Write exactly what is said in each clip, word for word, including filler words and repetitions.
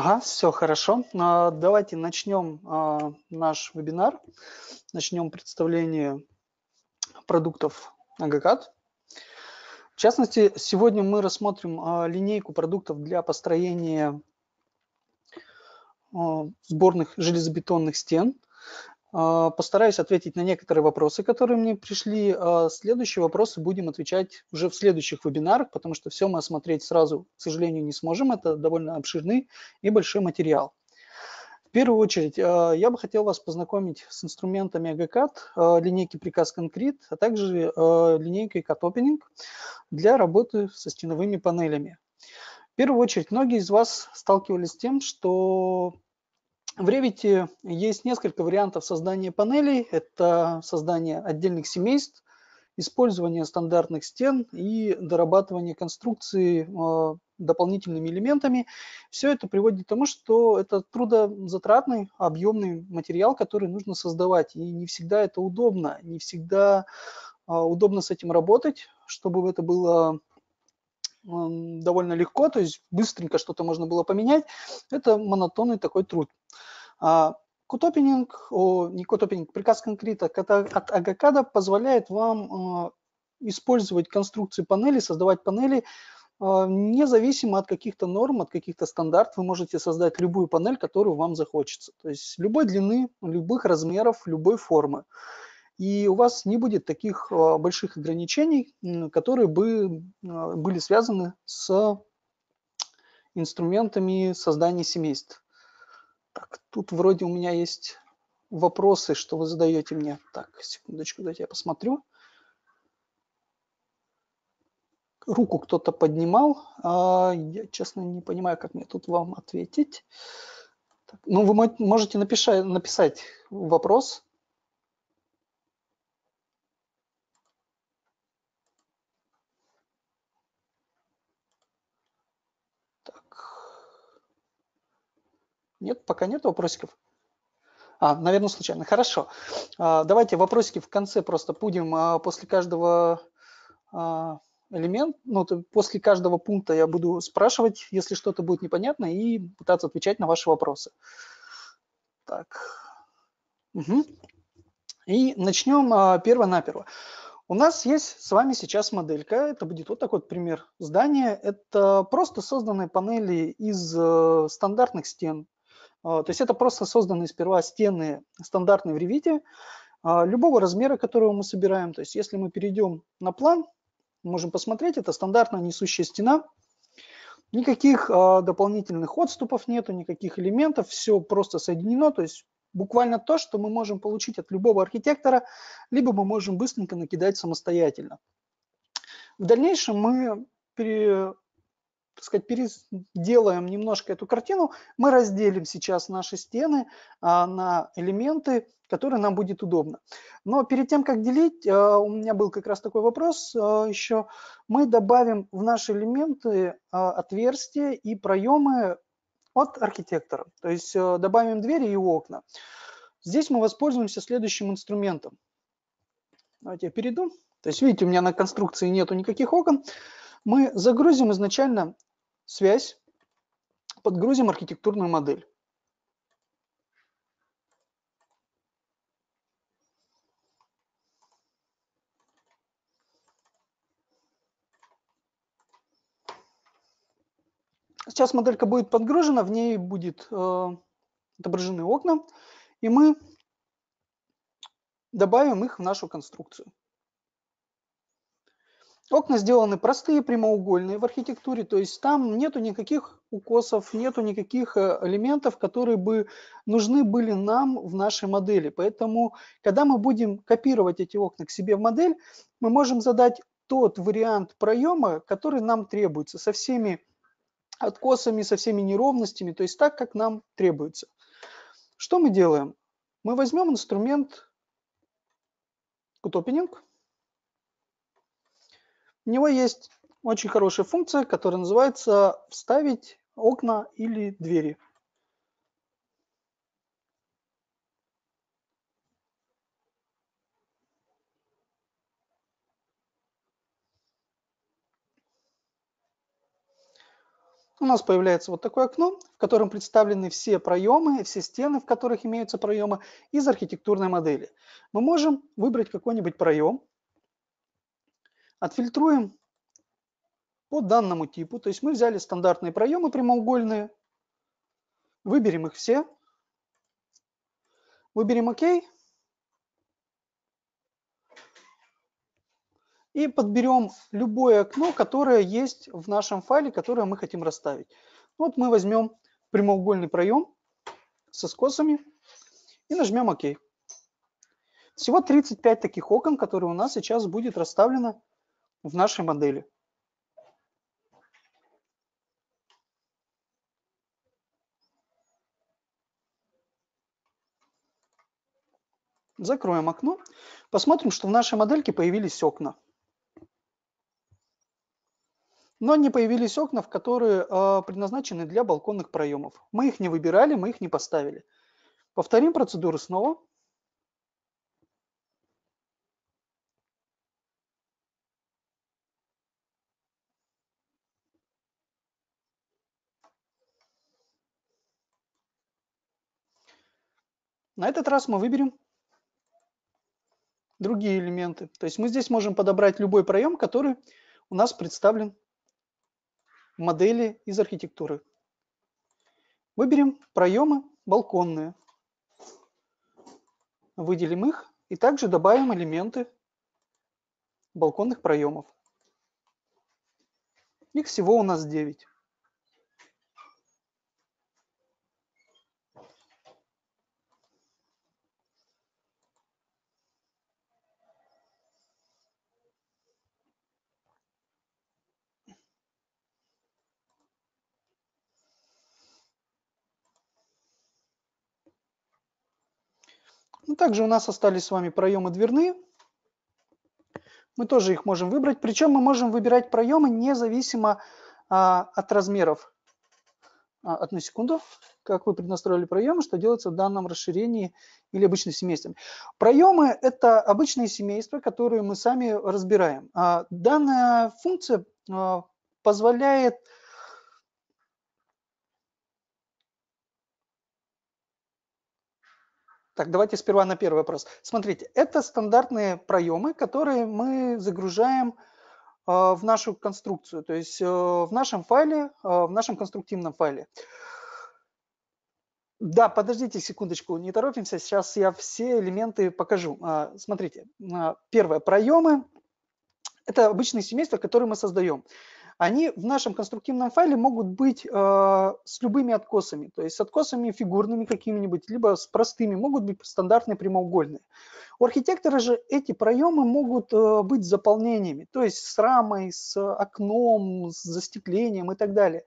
Ага, все хорошо. Давайте начнем наш вебинар. Начнем представление продуктов ага кад. В частности, сегодня мы рассмотрим линейку продуктов для построения сборных железобетонных стен. Постараюсь ответить на некоторые вопросы, которые мне пришли. Следующие вопросы будем отвечать уже в следующих вебинарах, потому что все мы осмотреть сразу, к сожалению, не сможем. Это довольно обширный и большой материал. В первую очередь, я бы хотел вас познакомить с инструментами ага кад, линейки Precast Concrete, а также линейкой Cut Opening для работы со стеновыми панелями. В первую очередь, многие из вас сталкивались с тем, что в Revit есть несколько вариантов создания панелей. Это создание отдельных семейств, использование стандартных стен и дорабатывание конструкции дополнительными элементами. Все это приводит к тому, что это трудозатратный, объемный материал, который нужно создавать. И не всегда это удобно, не всегда удобно с этим работать, чтобы это было довольно легко, то есть быстренько что-то можно было поменять. Это монотонный такой труд. Cut Opening, о, не Cut Opening, Precast Concrete от ага кад позволяет вам использовать конструкции панели, создавать панели независимо от каких-то норм, от каких-то стандартов. Вы можете создать любую панель, которую вам захочется. То есть любой длины, любых размеров, любой формы. И у вас не будет таких больших ограничений, которые бы были связаны с инструментами создания семейств. Так, тут вроде у меня есть вопросы, что вы задаете мне. Так, секундочку, дайте я посмотрю. Руку кто-то поднимал. Я, честно, не понимаю, как мне тут вам ответить. Так, ну, вы можете напишать, написать вопрос. Нет, пока нет вопросиков. А, наверное, случайно. Хорошо. Давайте вопросики в конце просто будем после каждого элемента, ну, после каждого пункта я буду спрашивать, если что-то будет непонятно, и пытаться отвечать на ваши вопросы. Так. Угу. И начнем перво-наперво. У нас есть с вами сейчас моделька. Это будет вот такой вот пример здания. Это просто созданные панели из стандартных стен. То есть это просто созданные сперва стены стандартные в Revit, любого размера, которого мы собираем. То есть если мы перейдем на план, можем посмотреть, это стандартная несущая стена. Никаких дополнительных отступов нету, никаких элементов, все просто соединено. То есть буквально то, что мы можем получить от любого архитектора, либо мы можем быстренько накидать самостоятельно. В дальнейшем мы пере... так сказать, переделаем немножко эту картину. Мы разделим сейчас наши стены а, на элементы, которые нам будет удобно. Но перед тем, как делить, а, у меня был как раз такой вопрос а, еще. Мы добавим в наши элементы а, отверстия и проемы от архитектора. То есть а, добавим двери и окна. Здесь мы воспользуемся следующим инструментом. Давайте я перейду. То есть, видите, у меня на конструкции нету никаких окон. Мы загрузим изначально связь, подгрузим архитектурную модель. Сейчас моделька будет подгружена, в ней будут э, отображены окна, и мы добавим их в нашу конструкцию. Окна сделаны простые, прямоугольные в архитектуре, то есть там нету никаких укосов, нету никаких элементов, которые бы нужны были нам в нашей модели. Поэтому, когда мы будем копировать эти окна к себе в модель, мы можем задать тот вариант проема, который нам требуется, со всеми откосами, со всеми неровностями, то есть так, как нам требуется. Что мы делаем? Мы возьмем инструмент Cut Opening. У него есть очень хорошая функция, которая называется «Вставить окна или двери». у нас появляется вот такое окно, в котором представлены все проемы, все стены, в которых имеются проемы из архитектурной модели. Мы можем выбрать какой-нибудь проем, отфильтруем по данному типу. То есть мы взяли стандартные проемы прямоугольные, выберем их все, выберем ОК и подберем любое окно, которое есть в нашем файле, которое мы хотим расставить. Вот мы возьмем прямоугольный проем со скосами и нажмем ОК. Всего тридцать пять таких окон, которые у нас сейчас будет расставлено в нашей модели. Закроем окно. Посмотрим, что в нашей модельке появились окна. Но не появились окна, которые э, предназначены для балконных проемов. Мы их не выбирали, мы их не поставили. Повторим процедуру снова. На этот раз мы выберем другие элементы. То есть мы здесь можем подобрать любой проем, который у нас представлен в модели из архитектуры. Выберем проемы балконные. Выделим их и также добавим элементы балконных проемов. Их всего у нас девять. Также у нас остались с вами проемы дверные. Мы тоже их можем выбрать. Причем мы можем выбирать проемы независимо а, от размеров. А, одну секунду. Как вы преднастроили проемы, что делается в данном расширении или обычных семействах. Проемы – это обычные семейства, которые мы сами разбираем. А, данная функция а, позволяет... Так, давайте сперва на первый вопрос. Смотрите, это стандартные проемы, которые мы загружаем э, в нашу конструкцию, то есть э, в нашем файле, э, в нашем конструктивном файле. Да, подождите секундочку, не торопимся, сейчас я все элементы покажу. Э, смотрите, э, первое, проемы – это обычные семейства, которые мы создаем. Они в нашем конструктивном файле могут быть э, с любыми откосами, то есть с откосами фигурными какими-нибудь, либо с простыми, могут быть стандартные прямоугольные. У архитектора же эти проемы могут э, быть заполнениями, то есть с рамой, с окном, с застеклением и так далее.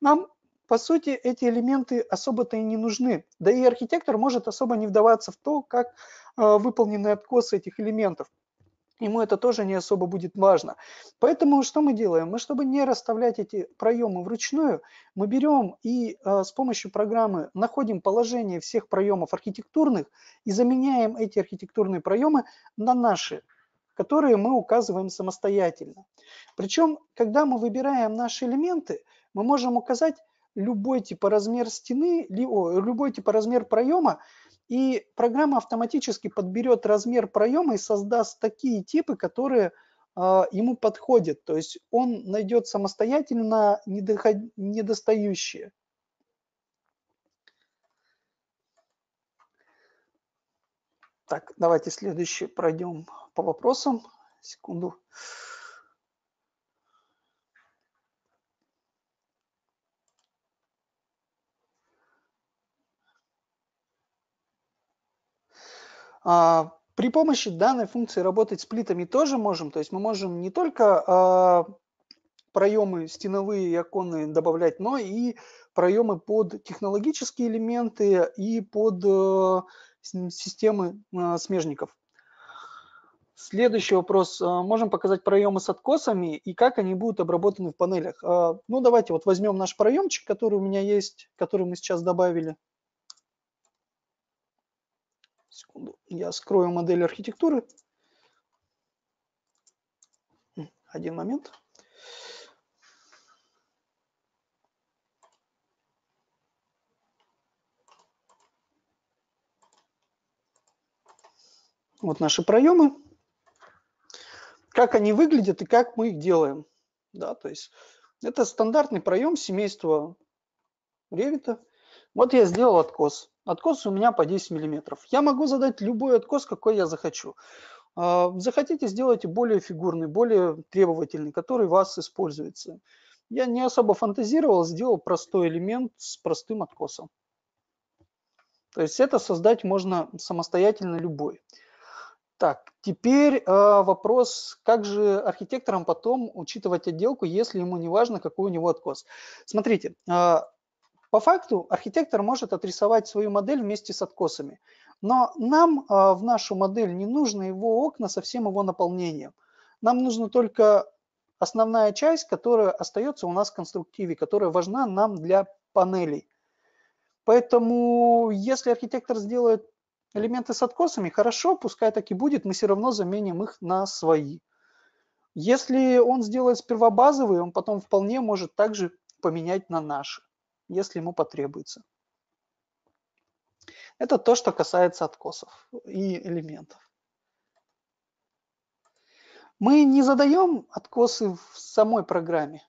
Нам, по сути, эти элементы особо-то и не нужны, да и архитектор может особо не вдаваться в то, как э, выполнены откосы этих элементов. Ему это тоже не особо будет важно. Поэтому что мы делаем? Мы, чтобы не расставлять эти проемы вручную, мы берем и э, с помощью программы находим положение всех проемов архитектурных и заменяем эти архитектурные проемы на наши, которые мы указываем самостоятельно. Причем, когда мы выбираем наши элементы, мы можем указать любой типа размер стены, любой типа размер проема, и программа автоматически подберет размер проема и создаст такие типы, которые э, ему подходят. То есть он найдет самостоятельно недоход... недостающие. Так, давайте следующее пройдем по вопросам. Секунду. При помощи данной функции работать с плитами тоже можем. То есть мы можем не только проемы стеновые и оконные добавлять, но и проемы под технологические элементы и под системы смежников. Следующий вопрос. Можем показать проемы с откосами и как они будут обработаны в панелях. Ну давайте вот возьмем наш проемчик, который у меня есть, который мы сейчас добавили. Секунду, я скрою модель архитектуры. Один момент. Вот наши проемы, как они выглядят и как мы их делаем. Да, то есть это стандартный проем семейства Revit. Вот я сделал откос. Откос у меня по десять миллиметров. Я могу задать любой откос, какой я захочу. Захотите, сделайте более фигурный, более требовательный, который у вас используется. Я не особо фантазировал, сделал простой элемент с простым откосом. То есть это создать можно самостоятельно любой. Так, теперь э, вопрос, как же архитекторам потом учитывать отделку, если ему не важно, какой у него откос. Смотрите, э, по факту архитектор может отрисовать свою модель вместе с откосами, но нам э, в нашу модель не нужно его окна со всем его наполнением. Нам нужна только основная часть, которая остается у нас в конструктиве, которая важна нам для панелей. Поэтому если архитектор сделает элементы с откосами, хорошо, пускай так и будет, мы все равно заменим их на свои. Если он сделает сперва базовые, он потом вполне может также поменять на наши, если ему потребуется. Это то, что касается откосов и элементов. Мы не задаем откосы в самой программе.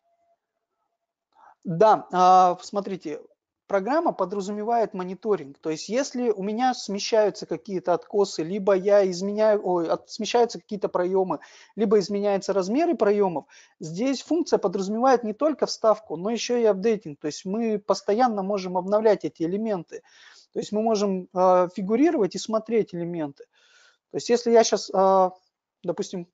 Да, смотрите. Программа подразумевает мониторинг, то есть если у меня смещаются какие-то откосы, либо я изменяю, ой, смещаются какие-то проемы, либо изменяются размеры проемов, здесь функция подразумевает не только вставку, но еще и апдейтинг, то есть мы постоянно можем обновлять эти элементы, то есть мы можем э, фигурировать и смотреть элементы. То есть если я сейчас, э, допустим,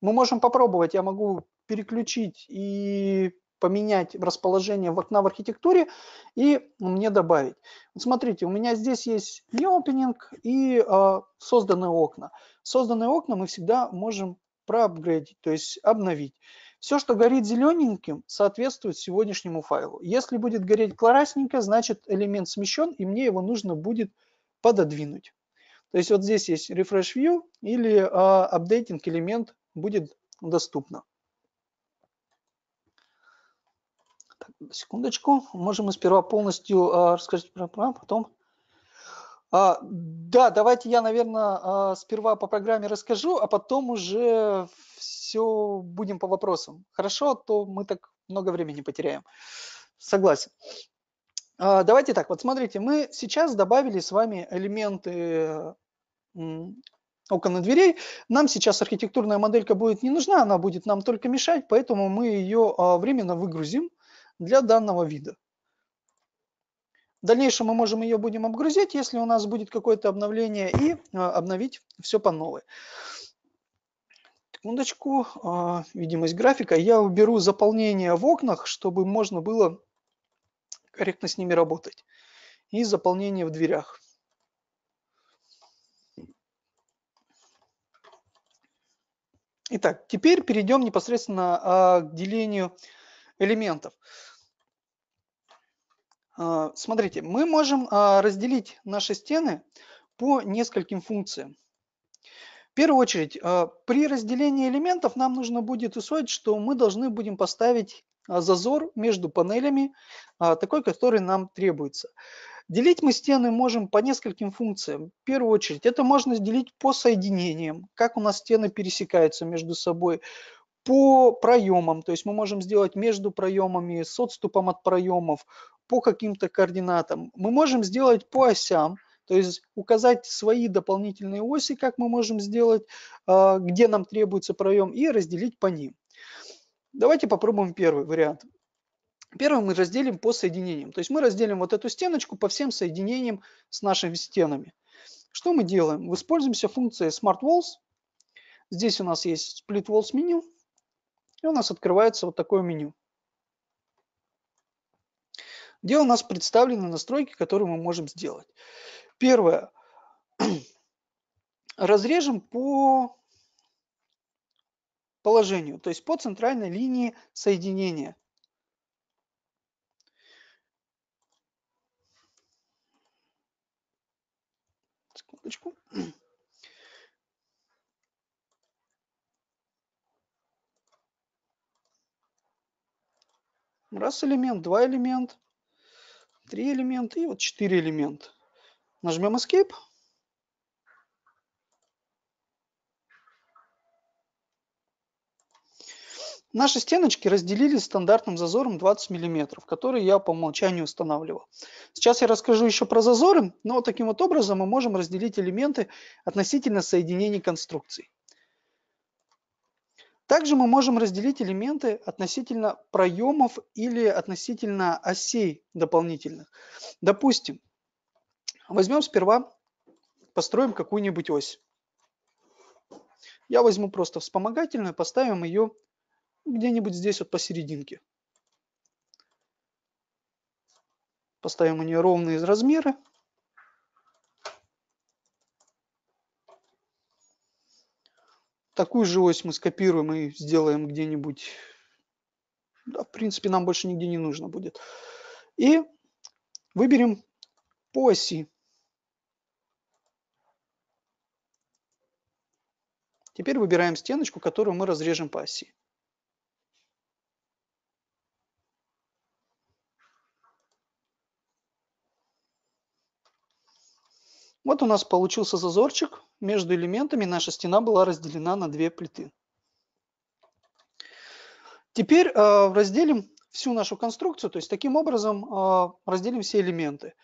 мы можем попробовать, я могу переключить и поменять расположение в окна в архитектуре и мне добавить. Вот смотрите, у меня здесь есть Decompose и э, созданные окна. Созданные окна мы всегда можем проапгрейдить, то есть обновить. Все, что горит зелененьким, соответствует сегодняшнему файлу. Если будет гореть красненько, значит элемент смещен и мне его нужно будет пододвинуть. То есть вот здесь есть Refresh View или Updating элемент будет доступно. Секундочку, можем мы сперва полностью а, рассказать про а, потом. А, да, давайте я, наверное, а, сперва по программе расскажу, а потом уже все будем по вопросам. Хорошо, то мы так много времени потеряем. Согласен. А, давайте так, вот смотрите, мы сейчас добавили с вами элементы окон и дверей. Нам сейчас архитектурная моделька будет не нужна, она будет нам только мешать, поэтому мы ее а, временно выгрузим для данного вида. В дальнейшем мы можем ее будем обгрузить, если у нас будет какое-то обновление, и обновить все по новой. Секундочку, видимость графика. Я уберу заполнение в окнах, чтобы можно было корректно с ними работать. И заполнение в дверях. Итак, теперь перейдем непосредственно к делению элементов. Смотрите, мы можем разделить наши стены по нескольким функциям. В первую очередь, при разделении элементов нам нужно будет усвоить, что мы должны будем поставить зазор между панелями, такой, который нам требуется. Делить мы стены можем по нескольким функциям. В первую очередь, это можно делить по соединениям, как у нас стены пересекаются между собой, по проемам, то есть мы можем сделать между проемами, с отступом от проемов, по каким-то координатам. Мы можем сделать по осям, то есть указать свои дополнительные оси, как мы можем сделать, где нам требуется проем, и разделить по ним. Давайте попробуем первый вариант. Первый мы разделим по соединениям, то есть мы разделим вот эту стеночку по всем соединениям с нашими стенами. Что мы делаем? Воспользуемся функцией Smart Walls. Здесь у нас есть Split Walls меню. И у нас открывается вот такое меню, где у нас представлены настройки, которые мы можем сделать. Первое. Разрежем по положению, то есть по центральной линии соединения. Секундочку. Раз элемент, два элемент, три элемента и вот четыре элемента. Нажмем Escape. Наши стеночки разделились стандартным зазором двадцать миллиметров, который я по умолчанию устанавливал. Сейчас я расскажу еще про зазоры, но таким вот образом мы можем разделить элементы относительно соединений конструкций. Также мы можем разделить элементы относительно проемов или относительно осей дополнительных. Допустим, возьмем сперва, построим какую-нибудь ось. Я возьму просто вспомогательную, поставим ее где-нибудь здесь вот посерединке. Поставим у нее ровные размеры. Такую же ось мы скопируем и сделаем где-нибудь. Да, в принципе, нам больше нигде не нужно будет. И выберем по оси. Теперь выбираем стеночку, которую мы разрежем по оси. Вот у нас получился зазорчик. Между элементами наша стена была разделена на две плиты. Теперь э, разделим всю нашу конструкцию, то есть таким образом э, разделим все элементы.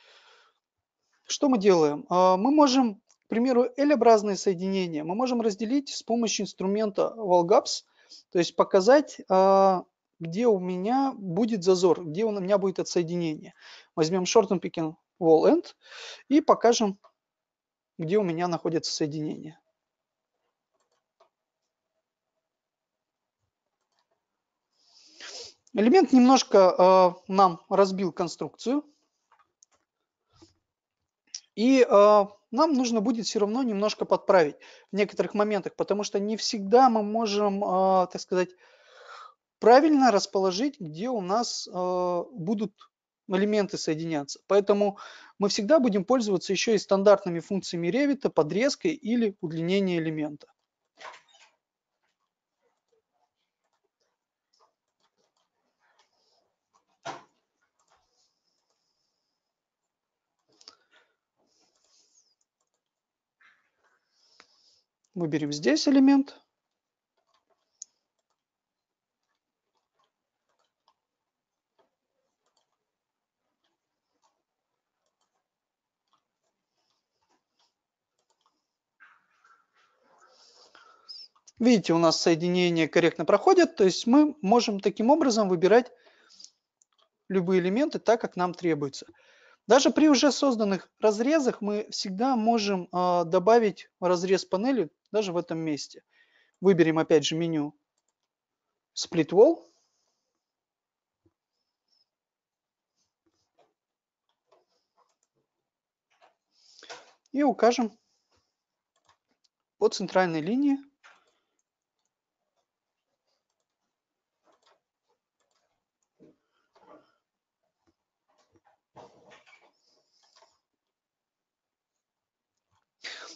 Что мы делаем? Э, мы можем, к примеру, L-образные соединения, мы можем разделить с помощью инструмента Wall Gaps, то есть показать, э, где у меня будет зазор, где у меня будет отсоединение. Возьмем Short and Picking Wall End и покажем, где у меня находится соединение. Элемент немножко э, нам разбил конструкцию. И э, нам нужно будет все равно немножко подправить в некоторых моментах, потому что не всегда мы можем, э, так сказать, правильно расположить, где у нас э, будут элементы соединяться. Поэтому мы всегда будем пользоваться еще и стандартными функциями Revit, подрезкой или удлинение элемента. Выберем здесь элемент. Видите, у нас соединения корректно проходят, то есть мы можем таким образом выбирать любые элементы так, как нам требуется. Даже при уже созданных разрезах мы всегда можем э, добавить разрез панели даже в этом месте. Выберем опять же меню Split Wall. И укажем по центральной линии.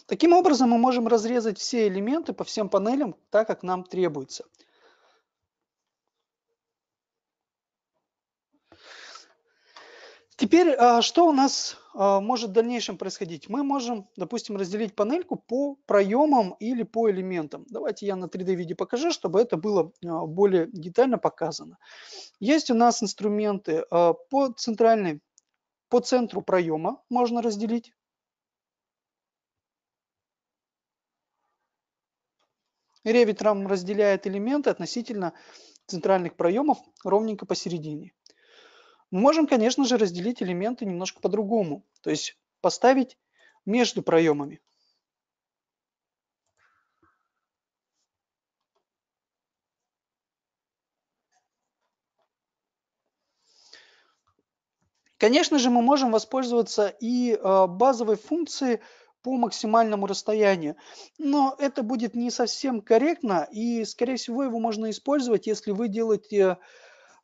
Таким образом мы можем разрезать все элементы по всем панелям так, как нам требуется. Теперь, что у нас может в дальнейшем происходить? Мы можем, допустим, разделить панельку по проемам или по элементам. Давайте я на три дэ-виде покажу, чтобы это было более детально показано. Есть у нас инструменты по центральной, по центру проема можно разделить. Revit нам разделяет элементы относительно центральных проемов ровненько посередине. Мы можем, конечно же, разделить элементы немножко по-другому, то есть поставить между проемами. Конечно же, мы можем воспользоваться и базовой функцией по максимальному расстоянию, но это будет не совсем корректно, и скорее всего его можно использовать, если вы делаете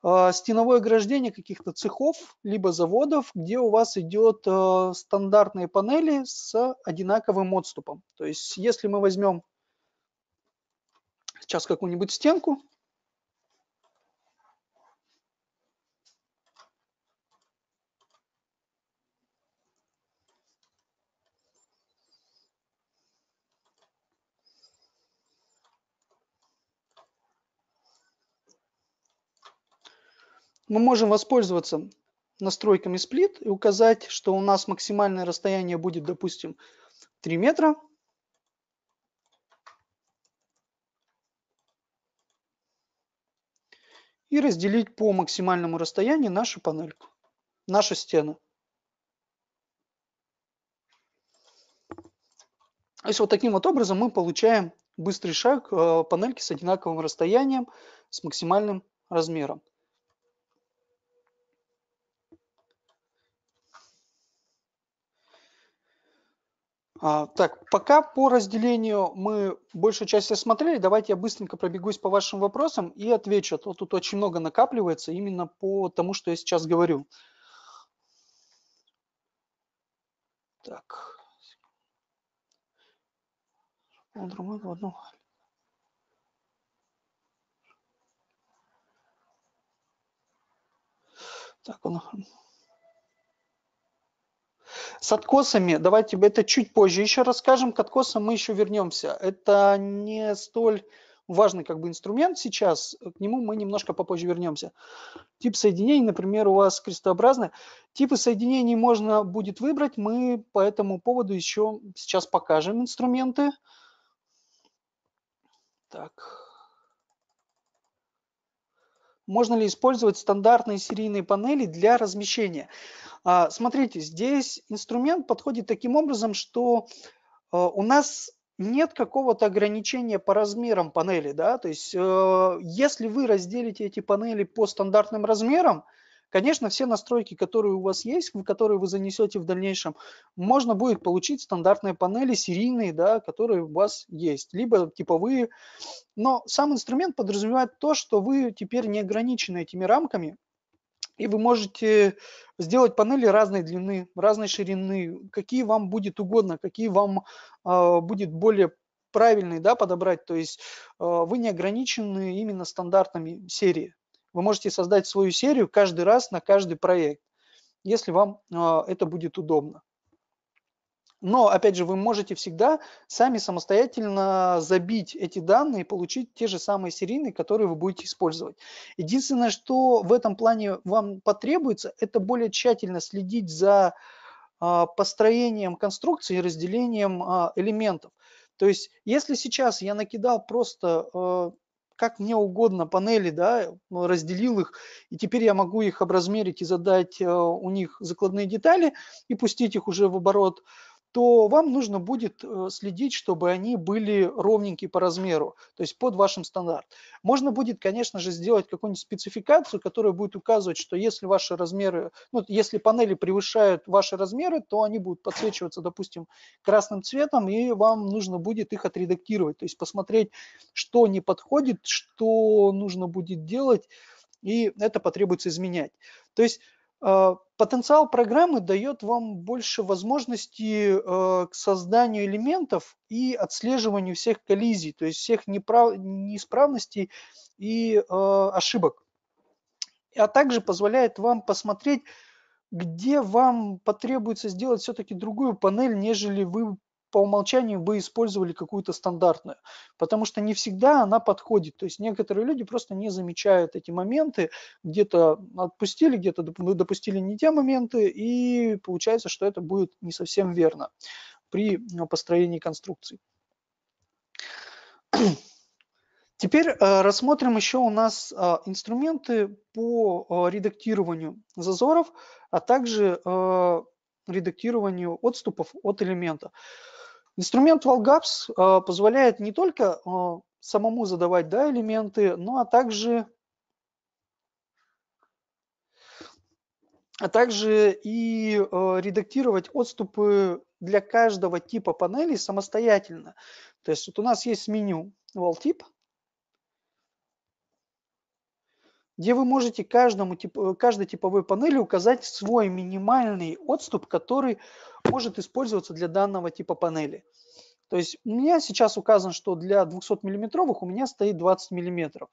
э, стеновое ограждение каких-то цехов либо заводов, где у вас идет э, стандартные панели с одинаковым отступом. То есть если мы возьмем сейчас какую-нибудь стенку, Мы можем воспользоваться настройками Split и указать, что у нас максимальное расстояние будет, допустим, три метра. И разделить по максимальному расстоянию нашу панельку, нашу стену. То есть вот таким вот образом мы получаем быстрый шаг панельки с одинаковым расстоянием, с максимальным размером. Так, пока по разделению мы большую часть осмотрели. Давайте я быстренько пробегусь по вашим вопросам и отвечу. Тут, тут очень много накапливается именно по тому, что я сейчас говорю. Так. Так, он... С откосами, давайте это чуть позже еще расскажем, к откосам мы еще вернемся. Это не столь важный как бы инструмент сейчас, к нему мы немножко попозже вернемся. Тип соединений, например, у вас крестообразный. Типы соединений можно будет выбрать, мы по этому поводу еще сейчас покажем инструменты. Так. Можно ли использовать стандартные серийные панели для размещения? А, смотрите, здесь инструмент подходит таким образом, что а, у нас нет какого-то ограничения по размерам панели. Да? То есть, а, если вы разделите эти панели по стандартным размерам, конечно, все настройки, которые у вас есть, которые вы занесете в дальнейшем, можно будет получить стандартные панели, серийные, да, которые у вас есть, либо типовые. Но сам инструмент подразумевает то, что вы теперь не ограничены этими рамками, и вы можете сделать панели разной длины, разной ширины, какие вам будет угодно, какие вам э, будет более правильные, да, подобрать. То есть э, вы не ограничены именно стандартами серии. Вы можете создать свою серию каждый раз на каждый проект, если вам это будет удобно. Но, опять же, вы можете всегда сами самостоятельно забить эти данные и получить те же самые серийные, которые вы будете использовать. Единственное, что в этом плане вам потребуется, это более тщательно следить за построением конструкции и разделением элементов. То есть, если сейчас я накидал просто... как мне угодно панели, да, разделил их, и теперь я могу их образмерить и задать у них закладные детали и пустить их уже в оборот, то вам нужно будет следить, чтобы они были ровненькие по размеру, то есть под вашим стандарт. Можно будет, конечно же, сделать какую-нибудь спецификацию, которая будет указывать, что если ваши размеры, ну, если панели превышают ваши размеры, то они будут подсвечиваться, допустим, красным цветом, и вам нужно будет их отредактировать, то есть посмотреть, что не подходит, что нужно будет делать, и это потребуется изменять. То есть потенциал программы дает вам больше возможностей к созданию элементов и отслеживанию всех коллизий, то есть всех неправ... неисправностей и ошибок. А также позволяет вам посмотреть, где вам потребуется сделать все-таки другую панель, нежели вы по умолчанию вы использовали какую-то стандартную, потому что не всегда она подходит. То есть некоторые люди просто не замечают эти моменты, где-то отпустили, где-то допустили не те моменты, и получается, что это будет не совсем верно при построении конструкции. Теперь рассмотрим еще у нас инструменты по редактированию зазоров, а также редактированию отступов от элемента. Инструмент Wall Gaps позволяет не только самому задавать, да, элементы, но а также, а также и редактировать отступы для каждого типа панелей самостоятельно. То есть вот у нас есть меню Wall Type, где вы можете каждому, каждой типовой панели указать свой минимальный отступ, который может использоваться для данного типа панели. То есть у меня сейчас указано, что для двухсотмиллиметровых у меня стоит двадцать миллиметров.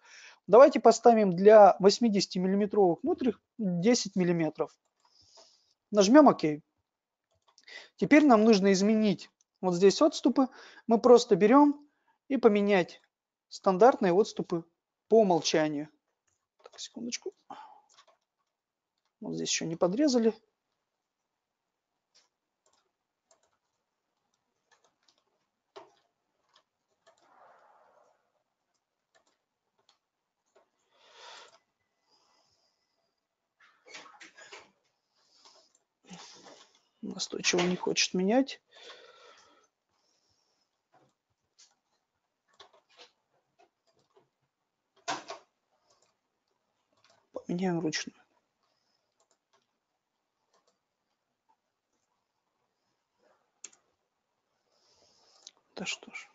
Давайте поставим для восьмидесятимиллиметровых внутренних десять миллиметров. Нажмем ОК. Теперь нам нужно изменить вот здесь отступы. Мы просто берем и поменять стандартные отступы по умолчанию. Секундочку. Вот здесь еще не подрезали. Настойчиво не хочет менять. Поменяем ручную. Да что ж.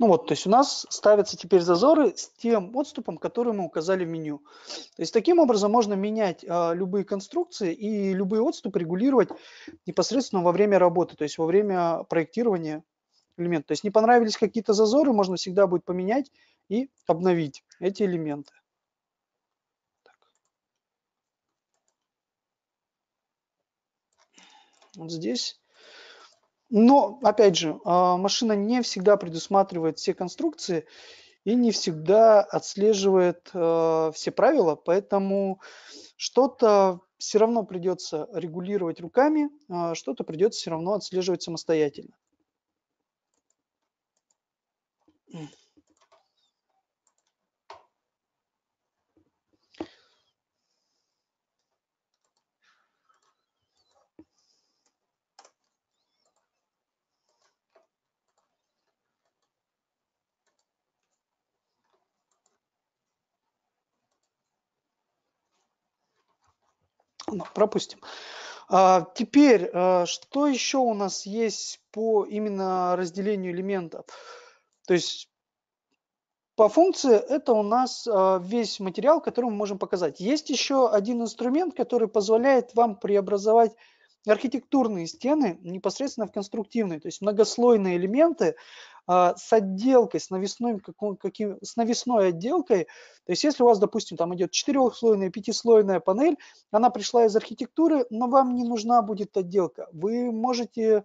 Ну вот, то есть у нас ставятся теперь зазоры с тем отступом, который мы указали в меню. То есть таким образом можно менять а, любые конструкции и любые отступы регулировать непосредственно во время работы, то есть во время проектирования элемента. То есть не понравились какие-то зазоры, можно всегда будет поменять и обновить эти элементы. Так. Вот здесь. Но, опять же, машина не всегда предусматривает все конструкции и не всегда отслеживает все правила, поэтому что-то все равно придется регулировать руками, что-то придется все равно отслеживать самостоятельно. Пропустим. Теперь, что еще у нас есть по именно разделению элементов? То есть по функции это у нас весь материал, который мы можем показать. Есть еще один инструмент, который позволяет вам преобразовать архитектурные стены непосредственно в конструктивные, то есть многослойные элементы с отделкой, с навесной, каким, с навесной отделкой. То есть если у вас, допустим, там идет четырехслойная, пятислойная панель, она пришла из архитектуры, но вам не нужна будет отделка. Вы можете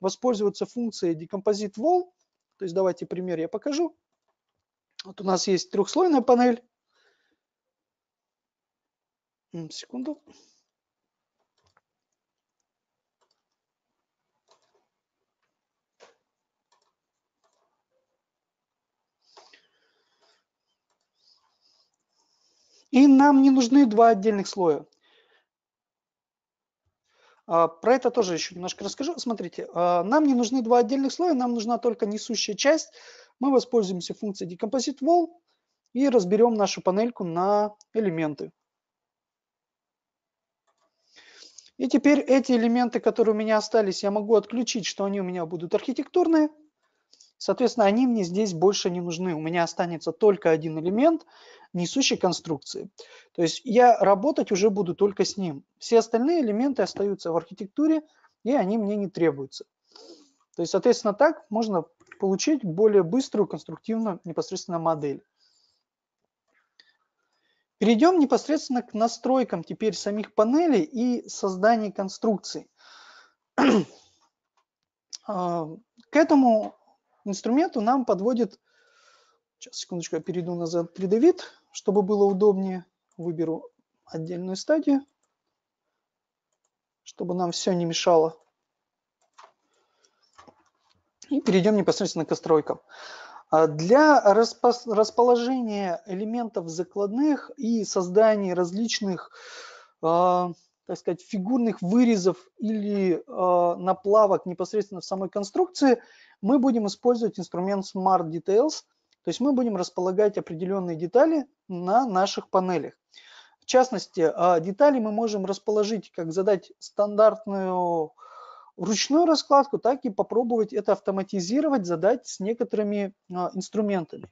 воспользоваться функцией Decompose Wall. То есть давайте пример я покажу. Вот у нас есть трехслойная панель. Секунду. И нам не нужны два отдельных слоя. Про это тоже еще немножко расскажу. Смотрите, нам не нужны два отдельных слоя, нам нужна только несущая часть. Мы воспользуемся функцией Decompose Wall и разберем нашу панельку на элементы. И теперь эти элементы, которые у меня остались, я могу отключить, что они у меня будут архитектурные. Соответственно, они мне здесь больше не нужны. У меня останется только один элемент несущей конструкции. То есть я работать уже буду только с ним. Все остальные элементы остаются в архитектуре, и они мне не требуются. То есть, соответственно, так можно получить более быструю конструктивную непосредственно модель. Перейдем непосредственно к настройкам теперь самих панелей и созданию конструкций. К этому инструменту нам подводит, сейчас, секундочку, я перейду назад, три дэ вид, чтобы было удобнее. Выберу отдельную стадию, чтобы нам все не мешало. И перейдем непосредственно к стройкам. Для расположения элементов закладных и создания различных, так сказать, фигурных вырезов или наплавок непосредственно в самой конструкции, мы будем использовать инструмент Smart Details, то есть мы будем располагать определенные детали на наших панелях. В частности, детали мы можем расположить, как задать стандартную ручную раскладку, так и попробовать это автоматизировать, задать с некоторыми инструментами.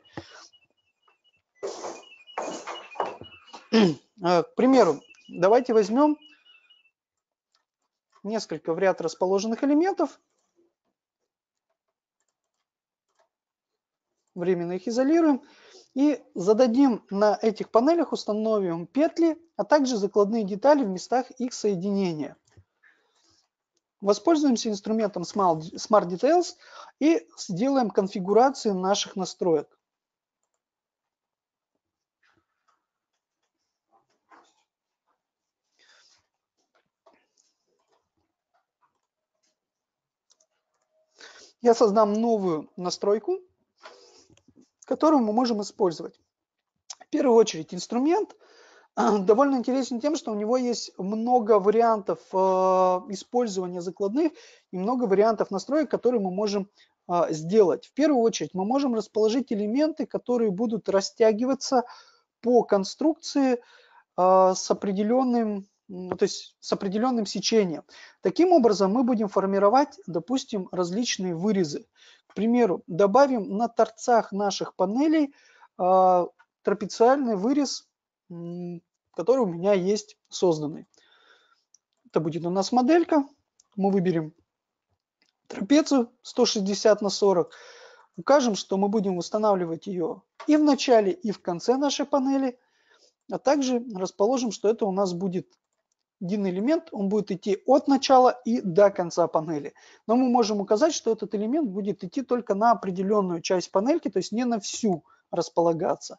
К примеру, давайте возьмем несколько в ряд расположенных элементов. Временно их изолируем и зададим на этих панелях, установим петли, а также закладные детали в местах их соединения. Воспользуемся инструментом Smart Details и сделаем конфигурацию наших настроек. я создам новую настройку, которую мы можем использовать. В первую очередь инструмент довольно интересен тем, что у него есть много вариантов использования закладных и много вариантов настроек, которые мы можем сделать. В первую очередь мы можем расположить элементы, которые будут растягиваться по конструкции с определенным, то есть с определенным сечением. Таким образом мы будем формировать, допустим, различные вырезы. К примеру, добавим на торцах наших панелей трапециальный вырез, который у меня есть созданный. Это будет у нас моделька. Мы выберем трапецию сто шестьдесят на сорок. Укажем, что мы будем устанавливать ее и в начале, и в конце нашей панели. А также расположим, что это у нас будет один элемент. Он будет идти от начала и до конца панели. Но мы можем указать, что этот элемент будет идти только на определенную часть панельки, то есть не на всю располагаться.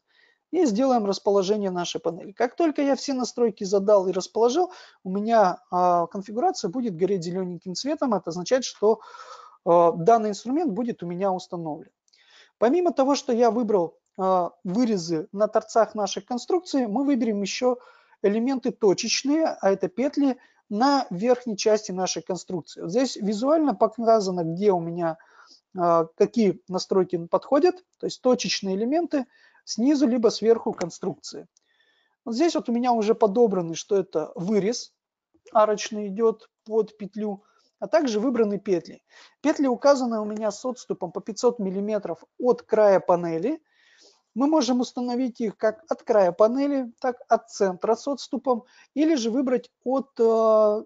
И сделаем расположение нашей панели. Как только я все настройки задал и расположил, у меня э, конфигурация будет гореть зелененьким цветом. Это означает, что э, данный инструмент будет у меня установлен. Помимо того, что я выбрал э, вырезы на торцах нашей конструкции, мы выберем еще элементы точечные, а это петли на верхней части нашей конструкции. Вот здесь визуально показано, где у меня э, какие настройки подходят, то есть точечные элементы снизу либо сверху конструкции. Вот здесь вот у меня уже подобраны, что это вырез арочный идет под петлю, а также выбраны петли. Петли указаны у меня с отступом по пятьсот миллиметров от края панели. Мы можем установить их как от края панели, так от центра с отступом, или же выбрать от э,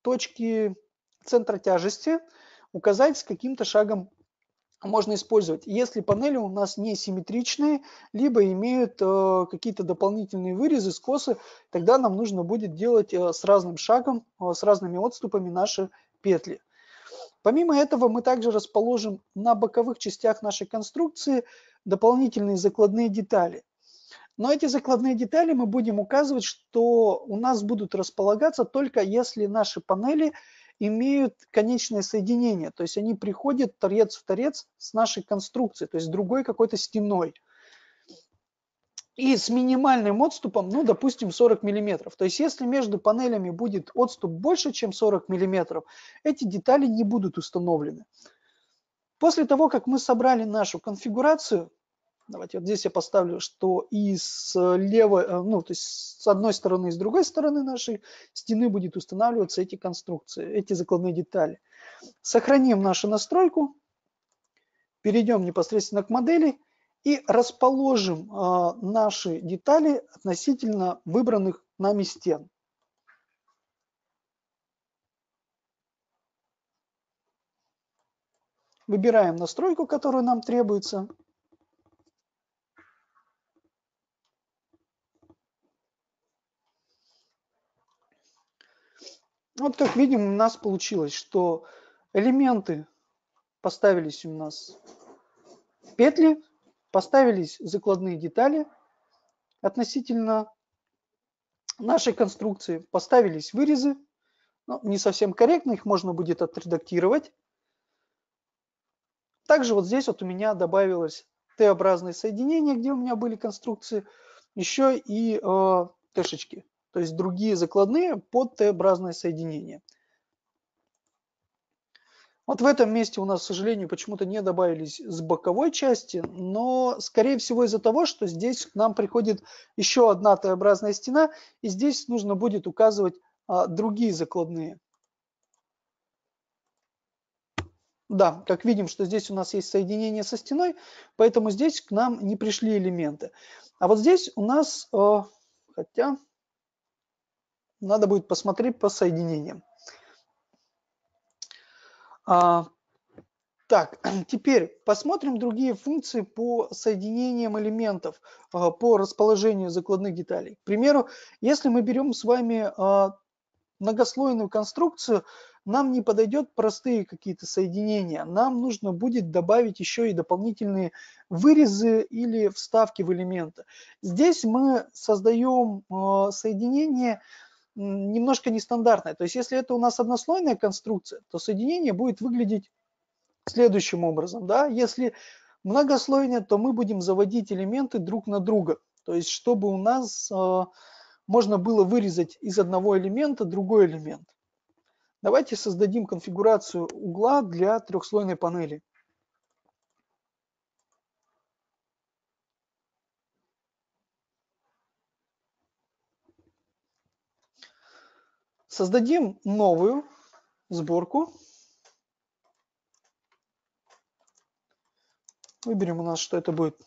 точки центра тяжести, указать с каким-то шагом можно использовать, если панели у нас не симметричные, либо имеют э, какие-то дополнительные вырезы, скосы, тогда нам нужно будет делать э, с разным шагом, э, с разными отступами наши петли. Помимо этого мы также расположим на боковых частях нашей конструкции дополнительные закладные детали. Но эти закладные детали мы будем указывать, что у нас будут располагаться только если наши панели имеют конечное соединение, то есть они приходят торец в торец с нашей конструкцией, то есть другой какой-то стеной. И с минимальным отступом, ну, допустим, сорок миллиметров. То есть если между панелями будет отступ больше, чем сорок миллиметров, эти детали не будут установлены. После того, как мы собрали нашу конфигурацию, давайте вот здесь я поставлю, что и с левой, ну, то есть с одной стороны и с другой стороны нашей стены будет устанавливаться эти конструкции, эти закладные детали. Сохраним нашу настройку, перейдем непосредственно к модели и расположим э, наши детали относительно выбранных нами стен. Выбираем настройку, которую нам требуется. Вот как видим, у нас получилось, что элементы поставились у нас в петли, поставились закладные детали относительно нашей конструкции, поставились вырезы, но не совсем корректно, их можно будет отредактировать. Также вот здесь вот у меня добавилось Т-образное соединение, где у меня были конструкции, еще и э, Т-шечки. То есть другие закладные под Т-образное соединение. Вот в этом месте у нас, к сожалению, почему-то не добавились с боковой части, но, скорее всего, из-за того, что здесь к нам приходит еще одна Т-образная стена, и здесь нужно будет указывать а, другие закладные. Да, как видим, что здесь у нас есть соединение со стеной, поэтому здесь к нам не пришли элементы. А вот здесь у нас, э, хотя... надо будет посмотреть по соединениям. А, так, теперь посмотрим другие функции по соединениям элементов, а, по расположению закладных деталей. К примеру, если мы берем с вами а, многослойную конструкцию, нам не подойдет простые какие-то соединения. Нам нужно будет добавить еще и дополнительные вырезы или вставки в элементы. Здесь мы создаем а, соединение немножко нестандартная. То есть, если это у нас однослойная конструкция, то соединение будет выглядеть следующим образом, да, если многослойно, то мы будем заводить элементы друг на друга. То есть, чтобы у нас э, можно было вырезать из одного элемента другой элемент. Давайте создадим конфигурацию угла для трехслойной панели. Создадим новую сборку. Выберем у нас, что это будет.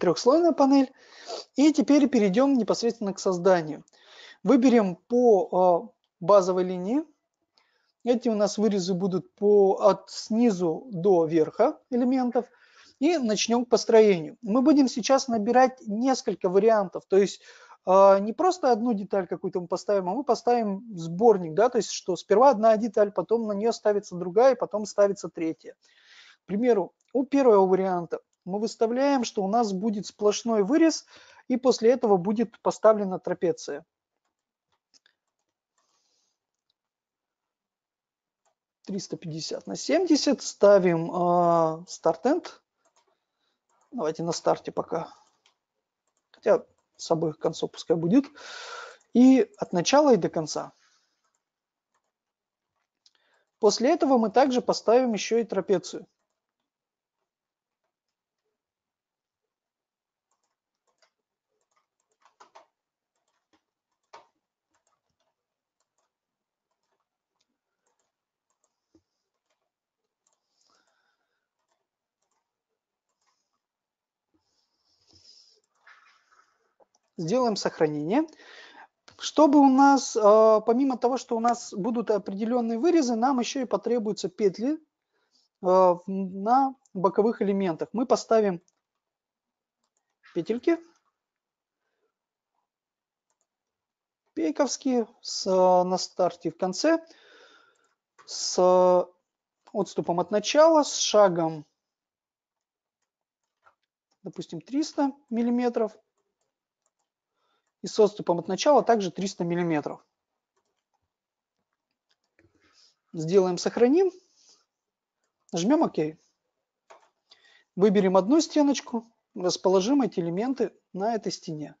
Трехслойная панель. И теперь перейдем непосредственно к созданию. Выберем по базовой линии. Эти у нас вырезы будут по, от снизу до верха элементов. И начнем к построению. Мы будем сейчас набирать несколько вариантов. То есть не просто одну деталь какую-то мы поставим, а мы поставим сборник, да, то есть что сперва одна деталь, потом на нее ставится другая, потом ставится третья. К примеру, у первого варианта мы выставляем, что у нас будет сплошной вырез, и после этого будет поставлена трапеция. триста пятьдесят на семьдесят, ставим Start-End. Давайте на старте пока. Хотя... с обоих концов пускай будет. И от начала и до конца. После этого мы также поставим еще и трапецию. Сделаем сохранение. Чтобы у нас, помимо того, что у нас будут определенные вырезы, нам еще и потребуются петли на боковых элементах. Мы поставим петельки пейковские с, на старте и в конце, с отступом от начала, с шагом, допустим, триста миллиметров. И с отступом от начала также триста миллиметров. Сделаем сохраним. Нажмем ОК. Выберем одну стеночку. Расположим эти элементы на этой стене.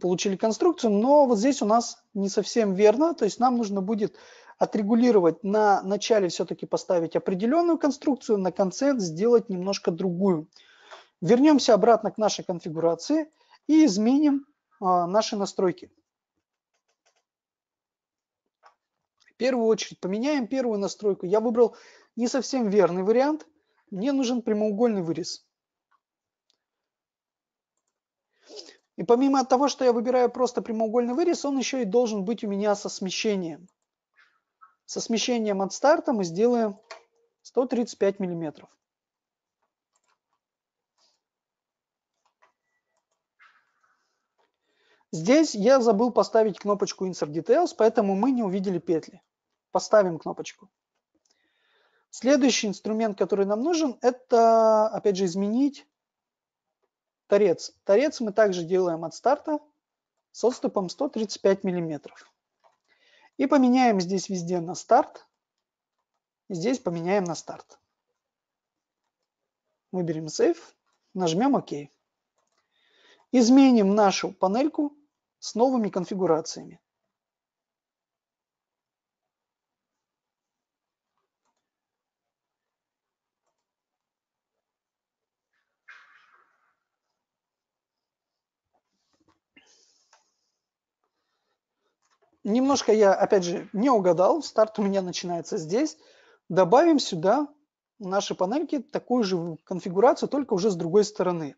Получили конструкцию, но вот здесь у нас не совсем верно. То есть нам нужно будет отрегулировать, на начале все-таки поставить определенную конструкцию, на конце сделать немножко другую. Вернемся обратно к нашей конфигурации и изменим а, наши настройки. В первую очередь поменяем первую настройку. Я выбрал не совсем верный вариант. Мне нужен прямоугольный вырез. И помимо того, что я выбираю просто прямоугольный вырез, он еще и должен быть у меня со смещением. Со смещением от старта мы сделаем сто тридцать пять миллиметров. Здесь я забыл поставить кнопочку Insert Details, поэтому мы не увидели петли. Поставим кнопочку. Следующий инструмент, который нам нужен, это, опять же, изменить торец. Торец мы также делаем от старта с отступом сто тридцать пять миллиметров. И поменяем здесь везде на старт. Здесь поменяем на старт. Выберем Save, нажмем ОК. Изменим нашу панельку с новыми конфигурациями. Немножко я, опять же, не угадал. Старт у меня начинается здесь. Добавим сюда наши панельки, такую же конфигурацию, только уже с другой стороны.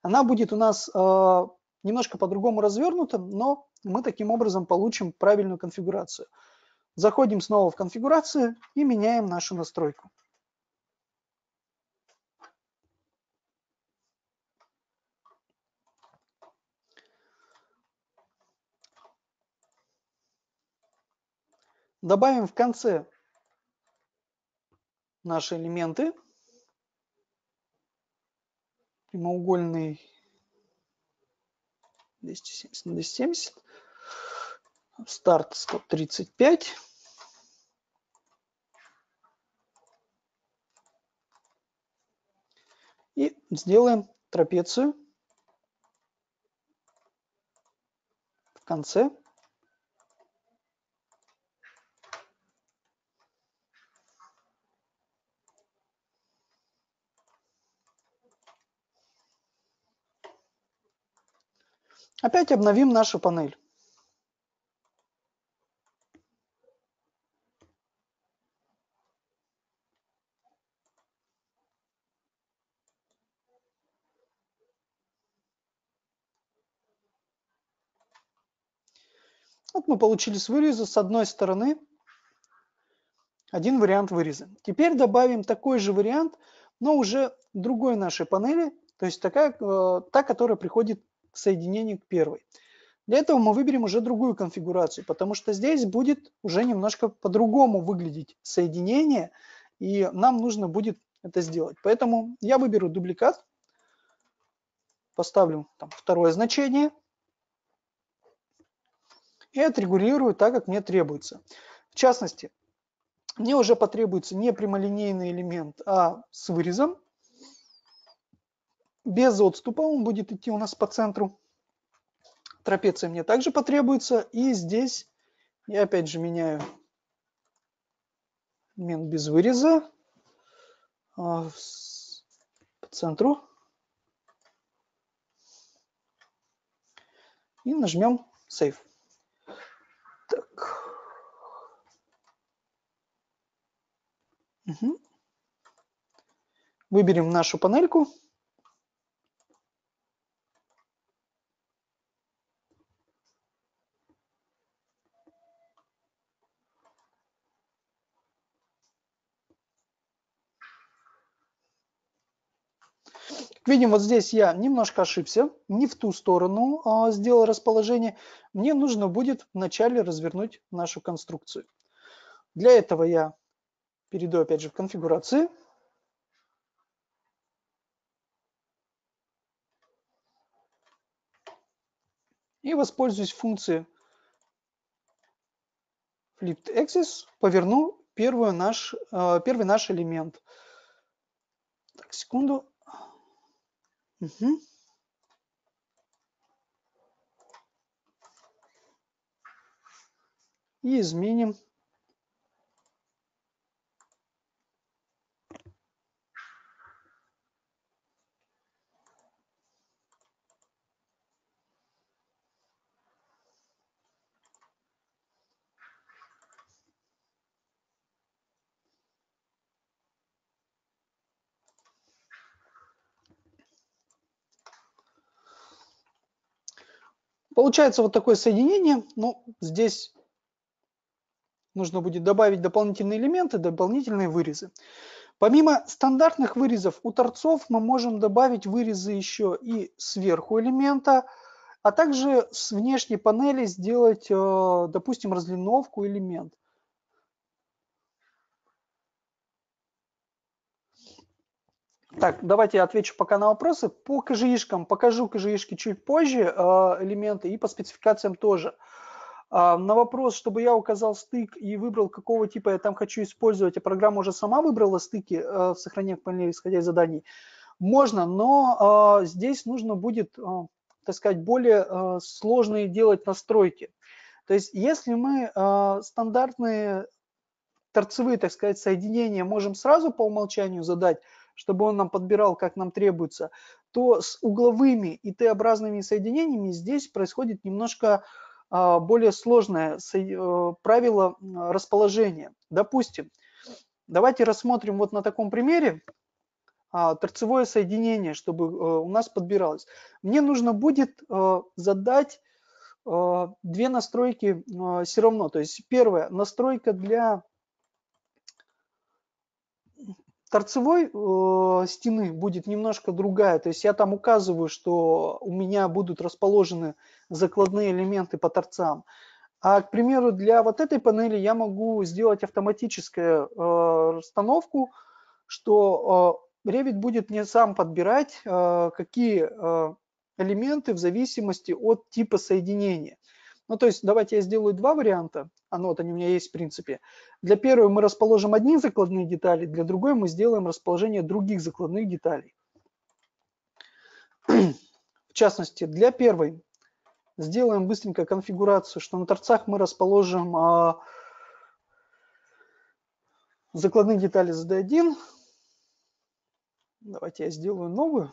Она будет у нас э, немножко по-другому развернута, но мы таким образом получим правильную конфигурацию. Заходим снова в конфигурацию и меняем нашу настройку. Добавим в конце наши элементы. Прямоугольный двести семьдесят на двести семьдесят. Старт сто тридцать пять. И сделаем трапецию в конце. Опять обновим нашу панель. Вот мы получили с выреза с одной стороны один вариант выреза. Теперь добавим такой же вариант, но уже другой нашей панели, то есть такая, та, которая приходит к соединению к первой. Для этого мы выберем уже другую конфигурацию, потому что здесь будет уже немножко по-другому выглядеть соединение, и нам нужно будет это сделать. Поэтому я выберу дубликат, поставлю там второе значение и отрегулирую так, как мне требуется. В частности, мне уже потребуется не прямолинейный элемент, а с вырезом. Без отступа он будет идти у нас по центру. Трапеция мне также потребуется. И здесь я опять же меняю элемент без выреза по центру. И нажмем Save. Так. Угу. Выберем нашу панельку. Видим, вот здесь я немножко ошибся, не в ту сторону а, сделал расположение. Мне нужно будет вначале развернуть нашу конструкцию. Для этого я перейду опять же в конфигурации. И воспользуюсь функцией Flipped Axis, поверну первый наш, первый наш элемент. Так, секунду. Угу. И изменим . Получается вот такое соединение, но здесь нужно будет добавить дополнительные элементы, дополнительные вырезы. Помимо стандартных вырезов у торцов мы можем добавить вырезы еще и сверху элемента, а также с внешней панели сделать, допустим, разлиновку элемента. Так, давайте я отвечу пока на вопросы. По КЖИшкам, покажу КЖИшки чуть позже, элементы, и по спецификациям тоже. На вопрос, чтобы я указал стык и выбрал, какого типа я там хочу использовать, а программа уже сама выбрала стыки в сохранении панели, исходя из заданий, можно, но здесь нужно будет, так сказать, более сложные делать настройки. То есть если мы стандартные торцевые, так сказать, соединения можем сразу по умолчанию задать, чтобы он нам подбирал, как нам требуется, то с угловыми и Т-образными соединениями здесь происходит немножко более сложное правило расположения. Допустим, давайте рассмотрим вот на таком примере торцевое соединение, чтобы у нас подбиралось. Мне нужно будет задать две настройки все равно. То есть первая настройка для торцевой э, стены будет немножко другая, то есть я там указываю, что у меня будут расположены закладные элементы по торцам. А, к примеру, для вот этой панели я могу сделать автоматическую э, расстановку, что Revit будет мне сам подбирать, какие элементы в зависимости от типа соединения. Ну, то есть давайте я сделаю два варианта. А, ну, вот они у меня есть в принципе. Для первой мы расположим одни закладные детали, для другой мы сделаем расположение других закладных деталей. В частности, для первой сделаем быстренько конфигурацию, что на торцах мы расположим а, закладные детали зэт один. Давайте я сделаю новую.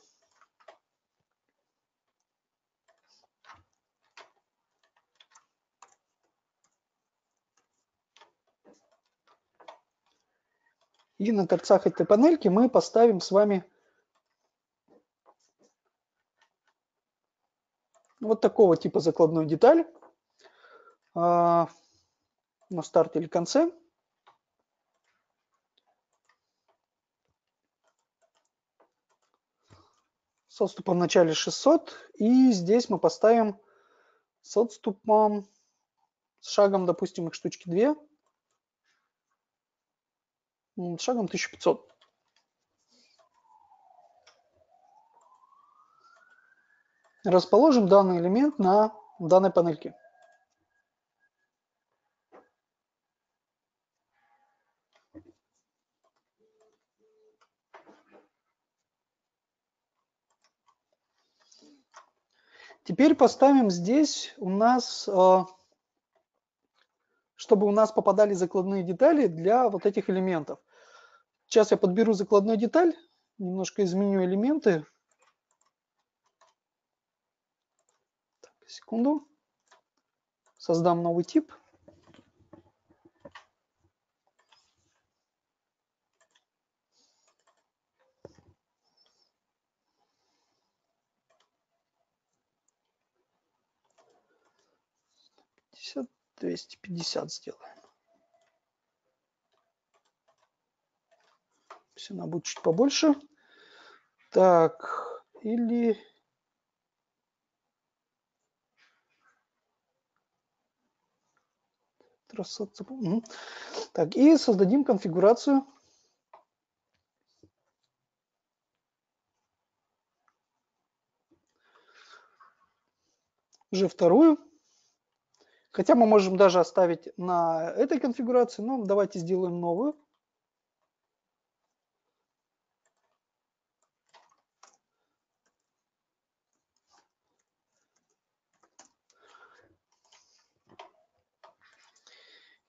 И на торцах этой панельки мы поставим с вами вот такого типа закладную деталь а, на старте или конце. С отступом в начале шестьсот. И здесь мы поставим с отступом, с шагом, допустим, их штучки две. Шагом тысяча пятьсот. Расположим данный элемент на данной панельке. Теперь поставим здесь у нас... чтобы у нас попадали закладные детали для вот этих элементов. Сейчас я подберу закладную деталь, немножко изменю элементы. Так, секунду. Создам новый тип. двести пятьдесят сделаем. Все, она будет чуть побольше. Так, или... Так, и создадим конфигурацию. Уже вторую. Хотя мы можем даже оставить на этой конфигурации, но давайте сделаем новую.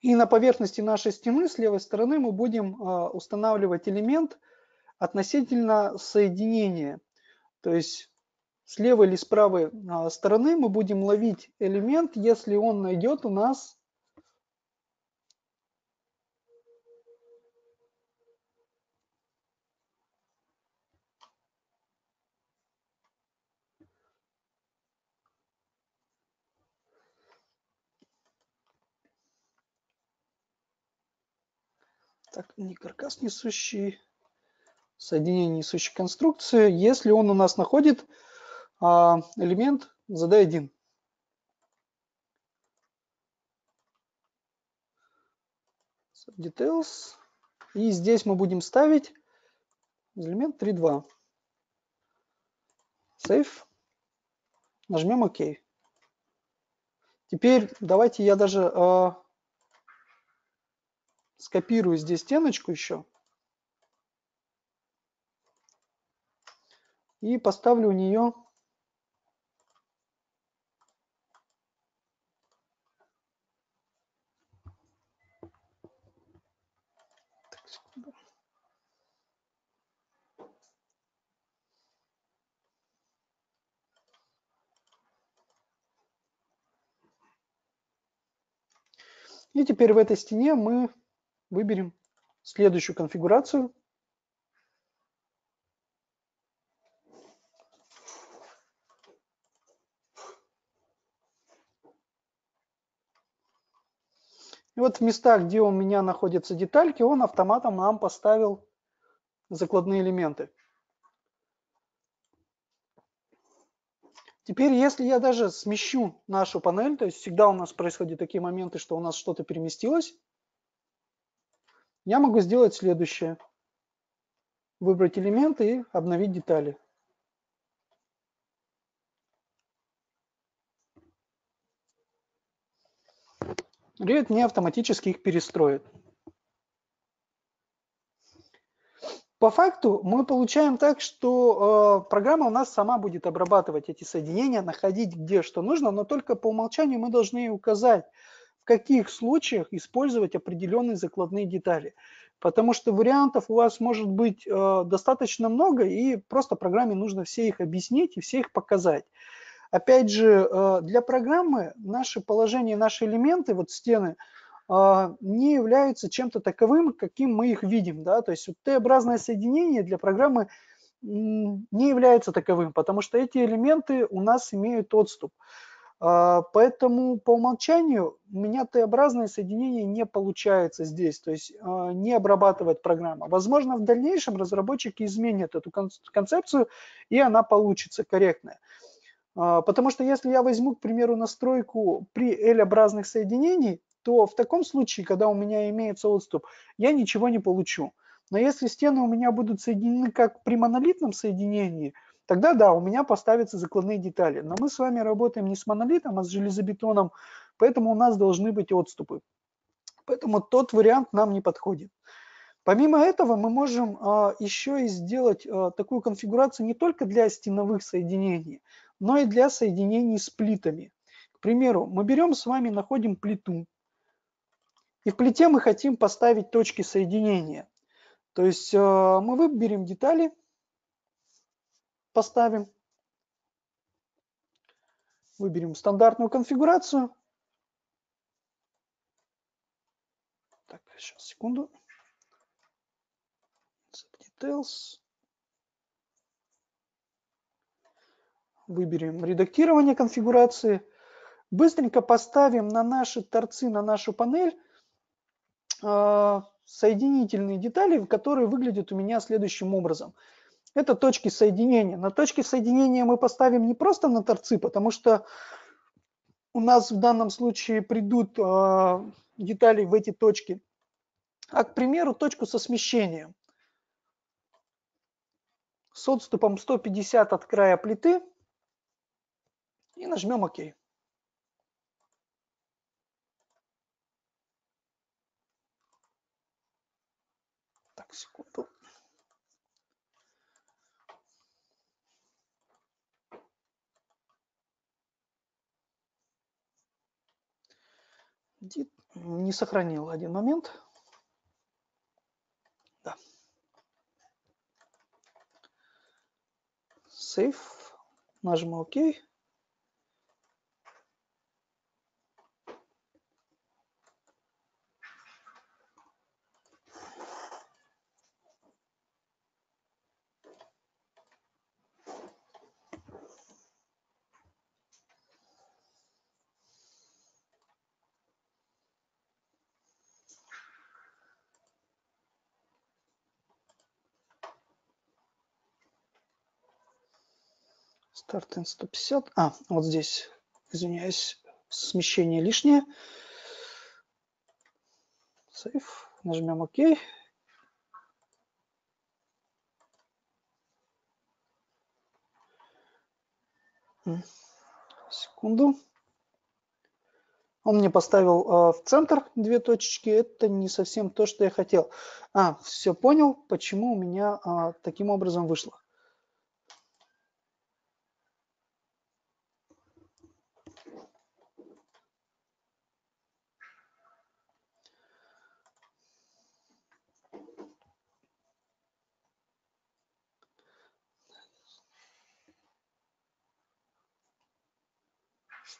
И на поверхности нашей стены с левой стороны мы будем устанавливать элемент относительно соединения. То есть... С левой или с правой стороны мы будем ловить элемент, если он найдет у нас так, не каркас несущий, соединение несущей конструкции, если он у нас находит элемент зэт один. Details. И здесь мы будем ставить элемент три точка два. Save. Нажмем ОК. Теперь давайте я даже э, скопирую здесь стеночку еще. И поставлю у нее... И теперь в этой стене мы выберем следующую конфигурацию. И вот в местах, где у меня находятся детальки, он автоматом нам поставил закладные элементы. Теперь, если я даже смещу нашу панель, то есть всегда у нас происходят такие моменты, что у нас что-то переместилось, я могу сделать следующее. выбрать элементы и обновить детали. Revit не автоматически их перестроит. По факту мы получаем так, что э, программа у нас сама будет обрабатывать эти соединения, находить где что нужно, но только по умолчанию мы должны указать, в каких случаях использовать определенные закладные детали. Потому что вариантов у вас может быть э, достаточно много, и просто программе нужно все их объяснить и все их показать. Опять же, э, для программы наше положение, наши элементы, вот стены, не являются чем-то таковым, каким мы их видим. Да? То есть Т-образное соединение для программы не является таковым, потому что эти элементы у нас имеют отступ. Поэтому по умолчанию у меня Т-образное соединение не получается здесь, то есть не обрабатывает программа. Возможно, в дальнейшем разработчики изменят эту концепцию, и она получится корректная. Потому что если я возьму, к примеру, настройку при L-образных соединений, то в таком случае, когда у меня имеется отступ, я ничего не получу. Но если стены у меня будут соединены как при монолитном соединении, тогда да, у меня поставятся закладные детали. Но мы с вами работаем не с монолитом, а с железобетоном, поэтому у нас должны быть отступы. Поэтому тот вариант нам не подходит. Помимо этого мы можем еще и сделать такую конфигурацию не только для стеновых соединений, но и для соединений с плитами. К примеру, мы берем с вами, находим плиту. И в плите мы хотим поставить точки соединения. То есть э, мы выберем детали, поставим, выберем стандартную конфигурацию. Так, сейчас, секунду. Details. Выберем редактирование конфигурации. Быстренько поставим на наши торцы, на нашу панель, соединительные детали, которые выглядят у меня следующим образом. Это точки соединения. На точки соединения мы поставим не просто на торцы, потому что у нас в данном случае придут детали в эти точки, а, к примеру, точку со смещением. С отступом сто пятьдесят от края плиты. И нажмем ОК. Секунду. Не сохранил один момент. Да. Save. Нажму ОК. Старт сто пятьдесят. А, вот здесь, извиняюсь, смещение лишнее. Сейф. Нажмем ОК. Секунду. Он мне поставил э, в центр две точечки. Это не совсем то, что я хотел. А, все понял, почему у меня э, таким образом вышло.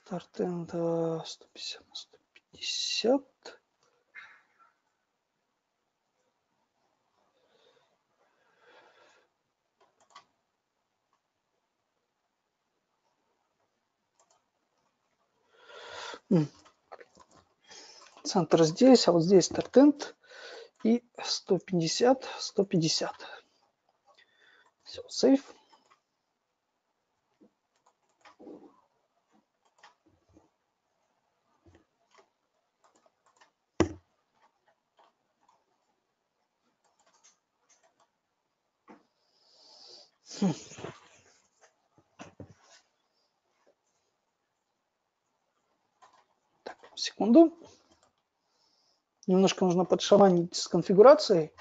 Старт энд сто пятьдесят на сто пятьдесят. Центр здесь, а вот здесь старт энд и сто пятьдесят, сто пятьдесят. Все, сейф. Так, секунду. Немножко нужно подшаманить с конфигурацией.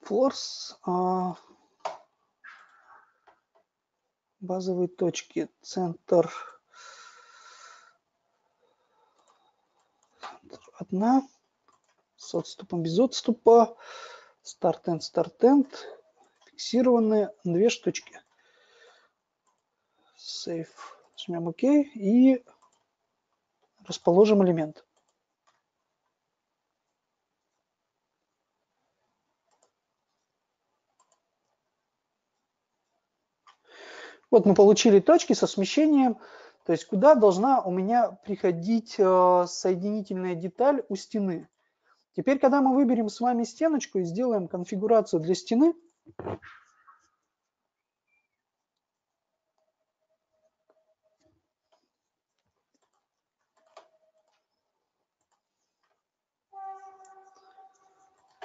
Форс. Базовые точки. Центр. Одна. С отступом, без отступа. Старт-энд, старт-энд. Фиксированные две штучки. Сейф. Жмем ОК и расположим элемент. Вот мы получили точки со смещением, то есть куда должна у меня приходить соединительная деталь у стены. Теперь, когда мы выберем с вами стеночку и сделаем конфигурацию для стены,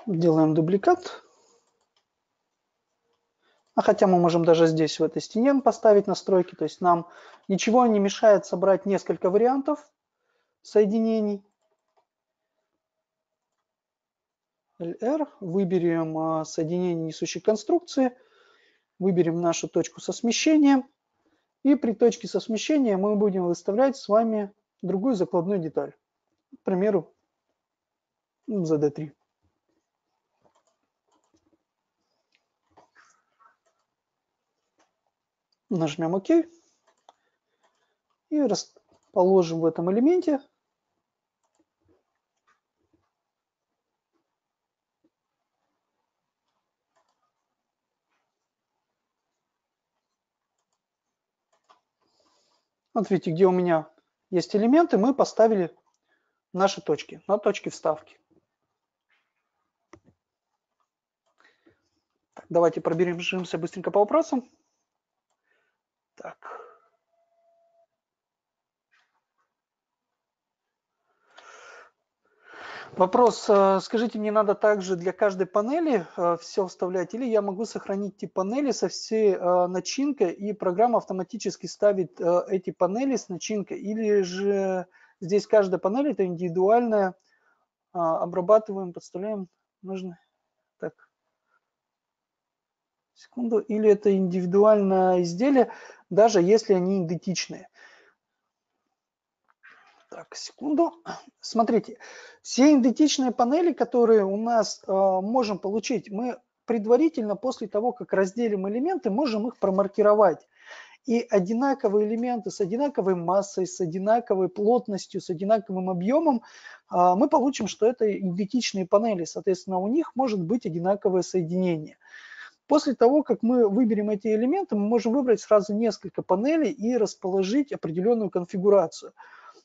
делаем дубликат. А хотя мы можем даже здесь в этой стене поставить настройки. То есть нам ничего не мешает собрать несколько вариантов соединений. эл эр. Выберем соединение несущей конструкции. Выберем нашу точку со смещением. И при точке со смещением мы будем выставлять с вами другую закладную деталь. К примеру, зэт дэ три. Нажмем ОК и расположим в этом элементе. Вот видите, где у меня есть элементы, мы поставили наши точки, на точки вставки. Так, давайте пробежимся быстренько по вопросам. Так. Вопрос. Скажите, мне надо также для каждой панели все вставлять, или я могу сохранить те панели со всей начинкой, и программа автоматически ставит эти панели с начинкой, или же здесь каждая панель это индивидуальная, обрабатываем, подставляем, нужно. Так. Секунду, или это индивидуальное изделие, даже если они идентичные. Так, секунду. Смотрите, все идентичные панели, которые у нас э, можем получить, мы предварительно после того, как разделим элементы, можем их промаркировать. И одинаковые элементы с одинаковой массой, с одинаковой плотностью, с одинаковым объемом, э, мы получим, что это идентичные панели. Соответственно, у них может быть одинаковое соединение. После того, как мы выберем эти элементы, мы можем выбрать сразу несколько панелей и расположить определенную конфигурацию.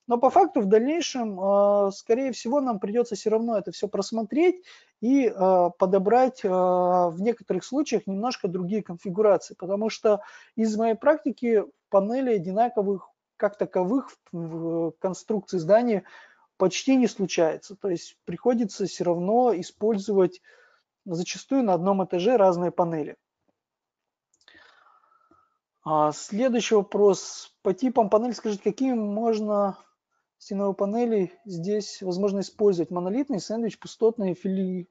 Но по факту в дальнейшем, скорее всего, нам придется все равно это все просмотреть и подобрать в некоторых случаях немножко другие конфигурации, потому что из моей практики панели одинаковых как таковых в конструкции здания почти не случается. То есть приходится все равно использовать... Зачастую на одном этаже разные панели. Следующий вопрос. По типам панелей скажите, какие можно стеновые панели здесь возможно использовать? Монолитный, сэндвич, пустотный, фили...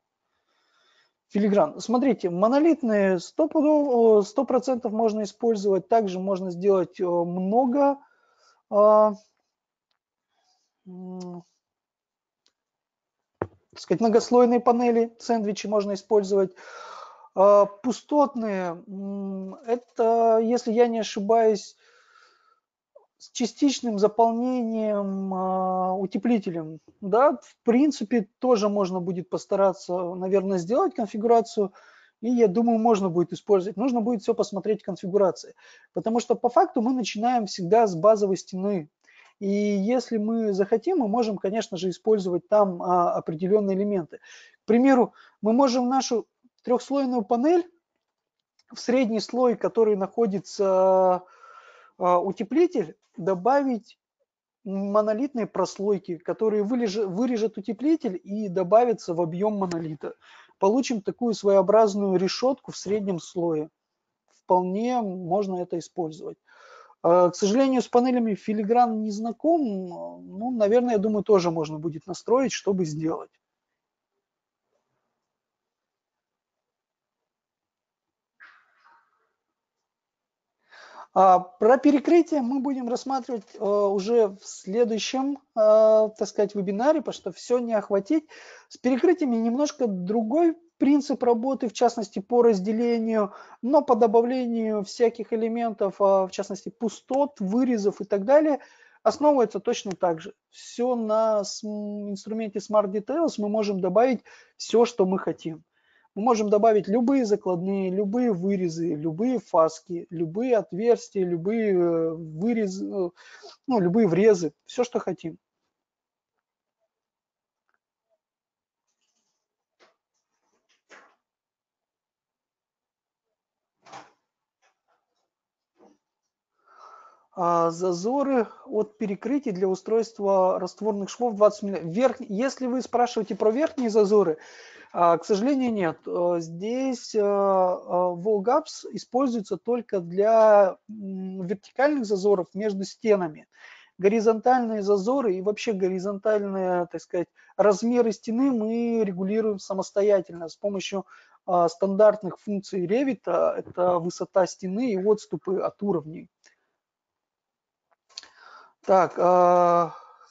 филигран. Смотрите, монолитные сто процентов можно использовать. Также можно сделать много... Так сказать, многослойные панели, сэндвичи можно использовать. Пустотные, это, если я не ошибаюсь, с частичным заполнением утеплителем. Да, в принципе, тоже можно будет постараться, наверное, сделать конфигурацию. И я думаю, можно будет использовать. Нужно будет все посмотреть в конфигурации. Потому что по факту мы начинаем всегда с базовой стены. И если мы захотим, мы можем, конечно же, использовать там а, определенные элементы. К примеру, мы можем нашу трехслойную панель в средний слой, который находится а, утеплитель, добавить монолитные прослойки, которые вырежут утеплитель и добавятся в объем монолита. получим такую своеобразную решетку в среднем слое. Вполне можно это использовать. К сожалению, с панелями филигран не знаком. Ну, наверное, я думаю, тоже можно будет настроить, чтобы сделать. Про перекрытие мы будем рассматривать уже в следующем, так сказать, вебинаре, потому что все не охватить. С перекрытиями немножко другой принцип работы, в частности, по разделению, но по добавлению всяких элементов, в частности, пустот, вырезов и так далее, основывается точно так же. Все на инструменте Smart Details мы можем добавить все, что мы хотим. Мы можем добавить любые закладные, любые вырезы, любые фаски, любые отверстия, любые вырезы, ну, любые врезы, все, что хотим. Зазоры от перекрытий для устройства растворных швов двадцать миллиметров. Верх... Если вы спрашиваете про верхние зазоры, к сожалению, нет. Здесь Wall Gaps используется только для вертикальных зазоров между стенами. Горизонтальные зазоры и вообще горизонтальные, так сказать, размеры стены мы регулируем самостоятельно с помощью стандартных функций Revit. Это высота стены и отступы от уровней. Так,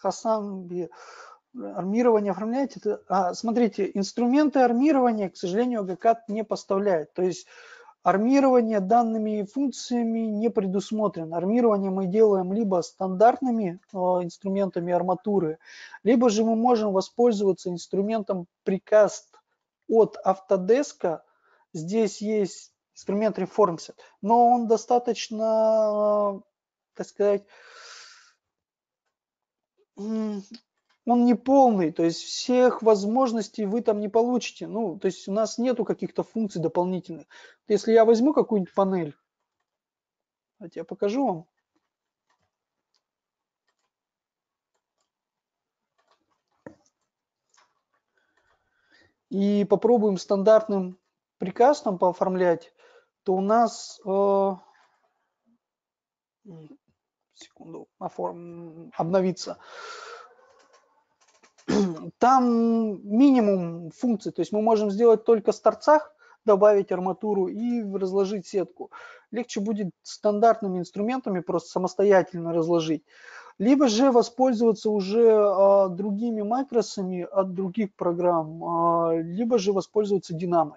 Хасан, армирование оформляете? А, смотрите, инструменты армирования, к сожалению, ага кад не поставляет. То есть армирование данными функциями не предусмотрено. Армирование мы делаем либо стандартными инструментами арматуры, либо же мы можем воспользоваться инструментом Precast от Autodesk. Здесь есть инструмент Reformset, но он достаточно, так сказать... Он не полный, то есть всех возможностей вы там не получите. Ну, то есть у нас нету каких-то функций дополнительных. Если я возьму какую-нибудь панель, давайте я покажу вам. И попробуем стандартным приказом пооформлять, то у нас... Э, секунду, оформ, обновиться. Там минимум функций, то есть мы можем сделать только с торцах, добавить арматуру и разложить сетку. Легче будет стандартными инструментами просто самостоятельно разложить. Либо же воспользоваться уже а, другими макросами от других программ, а, либо же воспользоваться Dynamo.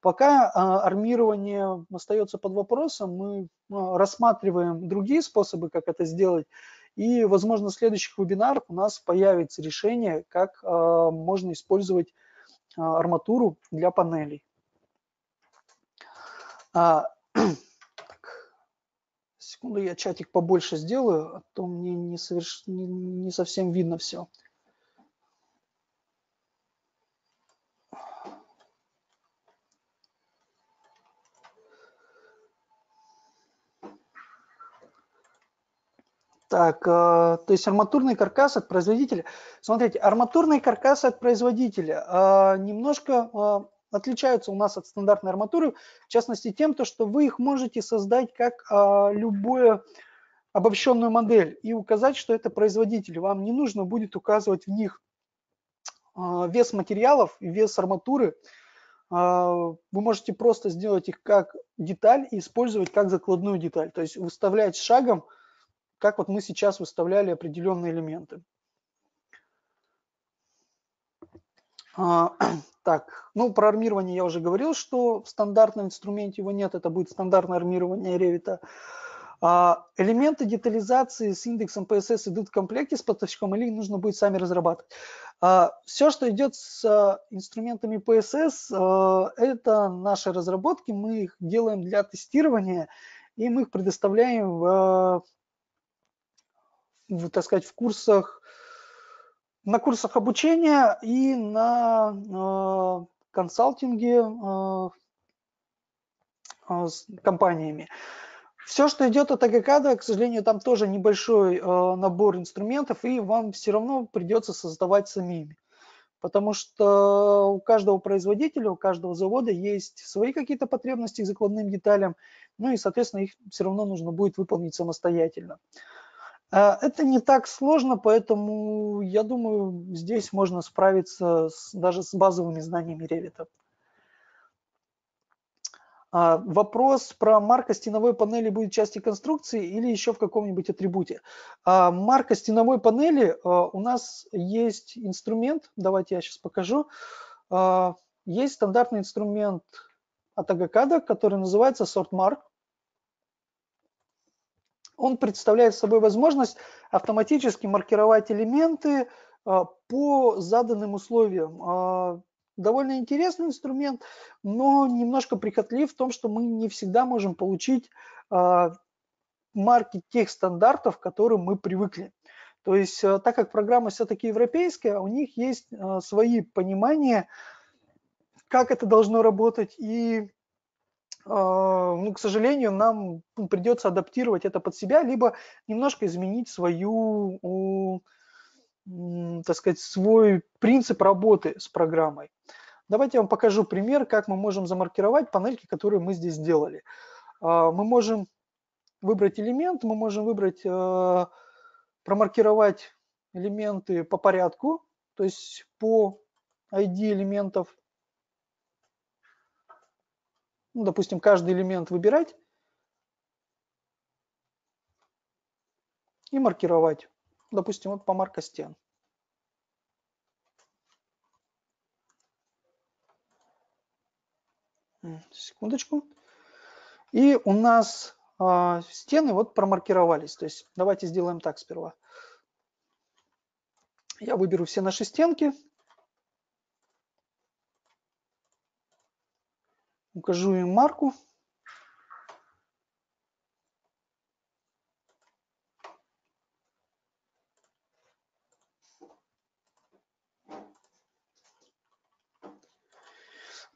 Пока а, армирование остается под вопросом, мы а, рассматриваем другие способы, как это сделать. И, возможно, в следующих вебинарах у нас появится решение, как э, можно использовать э, арматуру для панелей. А, так, секунду, я чатик побольше сделаю, а то мне не, соверш... не, не совсем видно все. Так, то есть арматурный каркас от производителя. Смотрите, арматурный каркас от производителя немножко отличаются у нас от стандартной арматуры, в частности тем, что вы их можете создать как любую обобщенную модель и указать, что это производитель. Вам не нужно будет указывать в них вес материалов и вес арматуры. Вы можете просто сделать их как деталь и использовать как закладную деталь, то есть выставлять шагом, как вот мы сейчас выставляли определенные элементы. А, так, ну про армирование я уже говорил, что в стандартном инструменте его нет, это будет стандартное армирование Revit. А, элементы детализации с индексом пи эс эс идут в комплекте с поставщиком или их нужно будет сами разрабатывать? А, все, что идет с инструментами пи эс эс, а, это наши разработки, мы их делаем для тестирования и мы их предоставляем в... В, так сказать, в курсах, на курсах обучения и на э, консалтинге э, э, с компаниями. Все, что идет от ага када, к сожалению, там тоже небольшой э, набор инструментов, и вам все равно придется создавать самими. Потому что у каждого производителя, у каждого завода есть свои какие-то потребности к закладным деталям, ну и, соответственно, их все равно нужно будет выполнить самостоятельно. Это не так сложно, поэтому, я думаю, здесь можно справиться с, даже с базовыми знаниями Revit. Вопрос про марка стеновой панели будет в части конструкции или еще в каком-нибудь атрибуте. Марка стеновой панели у нас есть инструмент, давайте я сейчас покажу. Есть стандартный инструмент от эй джи эй си эй ди, который называется SortMark. Он представляет собой возможность автоматически маркировать элементы по заданным условиям. Довольно интересный инструмент, но немножко прихотлив в том, что мы не всегда можем получить э, марки тех стандартов, к которым мы привыкли. То есть, э, так как программа все-таки европейская, у них есть э, свои понимания, как это должно работать, и, э, ну, к сожалению, нам придется адаптировать это под себя, либо немножко изменить свою... Э, так сказать, свой принцип работы с программой. Давайте я вам покажу пример, как мы можем замаркировать панельки, которые мы здесь сделали. Мы можем выбрать элемент, мы можем выбрать, промаркировать элементы по порядку, то есть по ай ди элементов. Ну, допустим, каждый элемент выбирать и маркировать. Допустим, вот по марка стен. Секундочку. И у нас э, стены вот промаркировались. То есть давайте сделаем так сперва. Я выберу все наши стенки. Укажу им марку.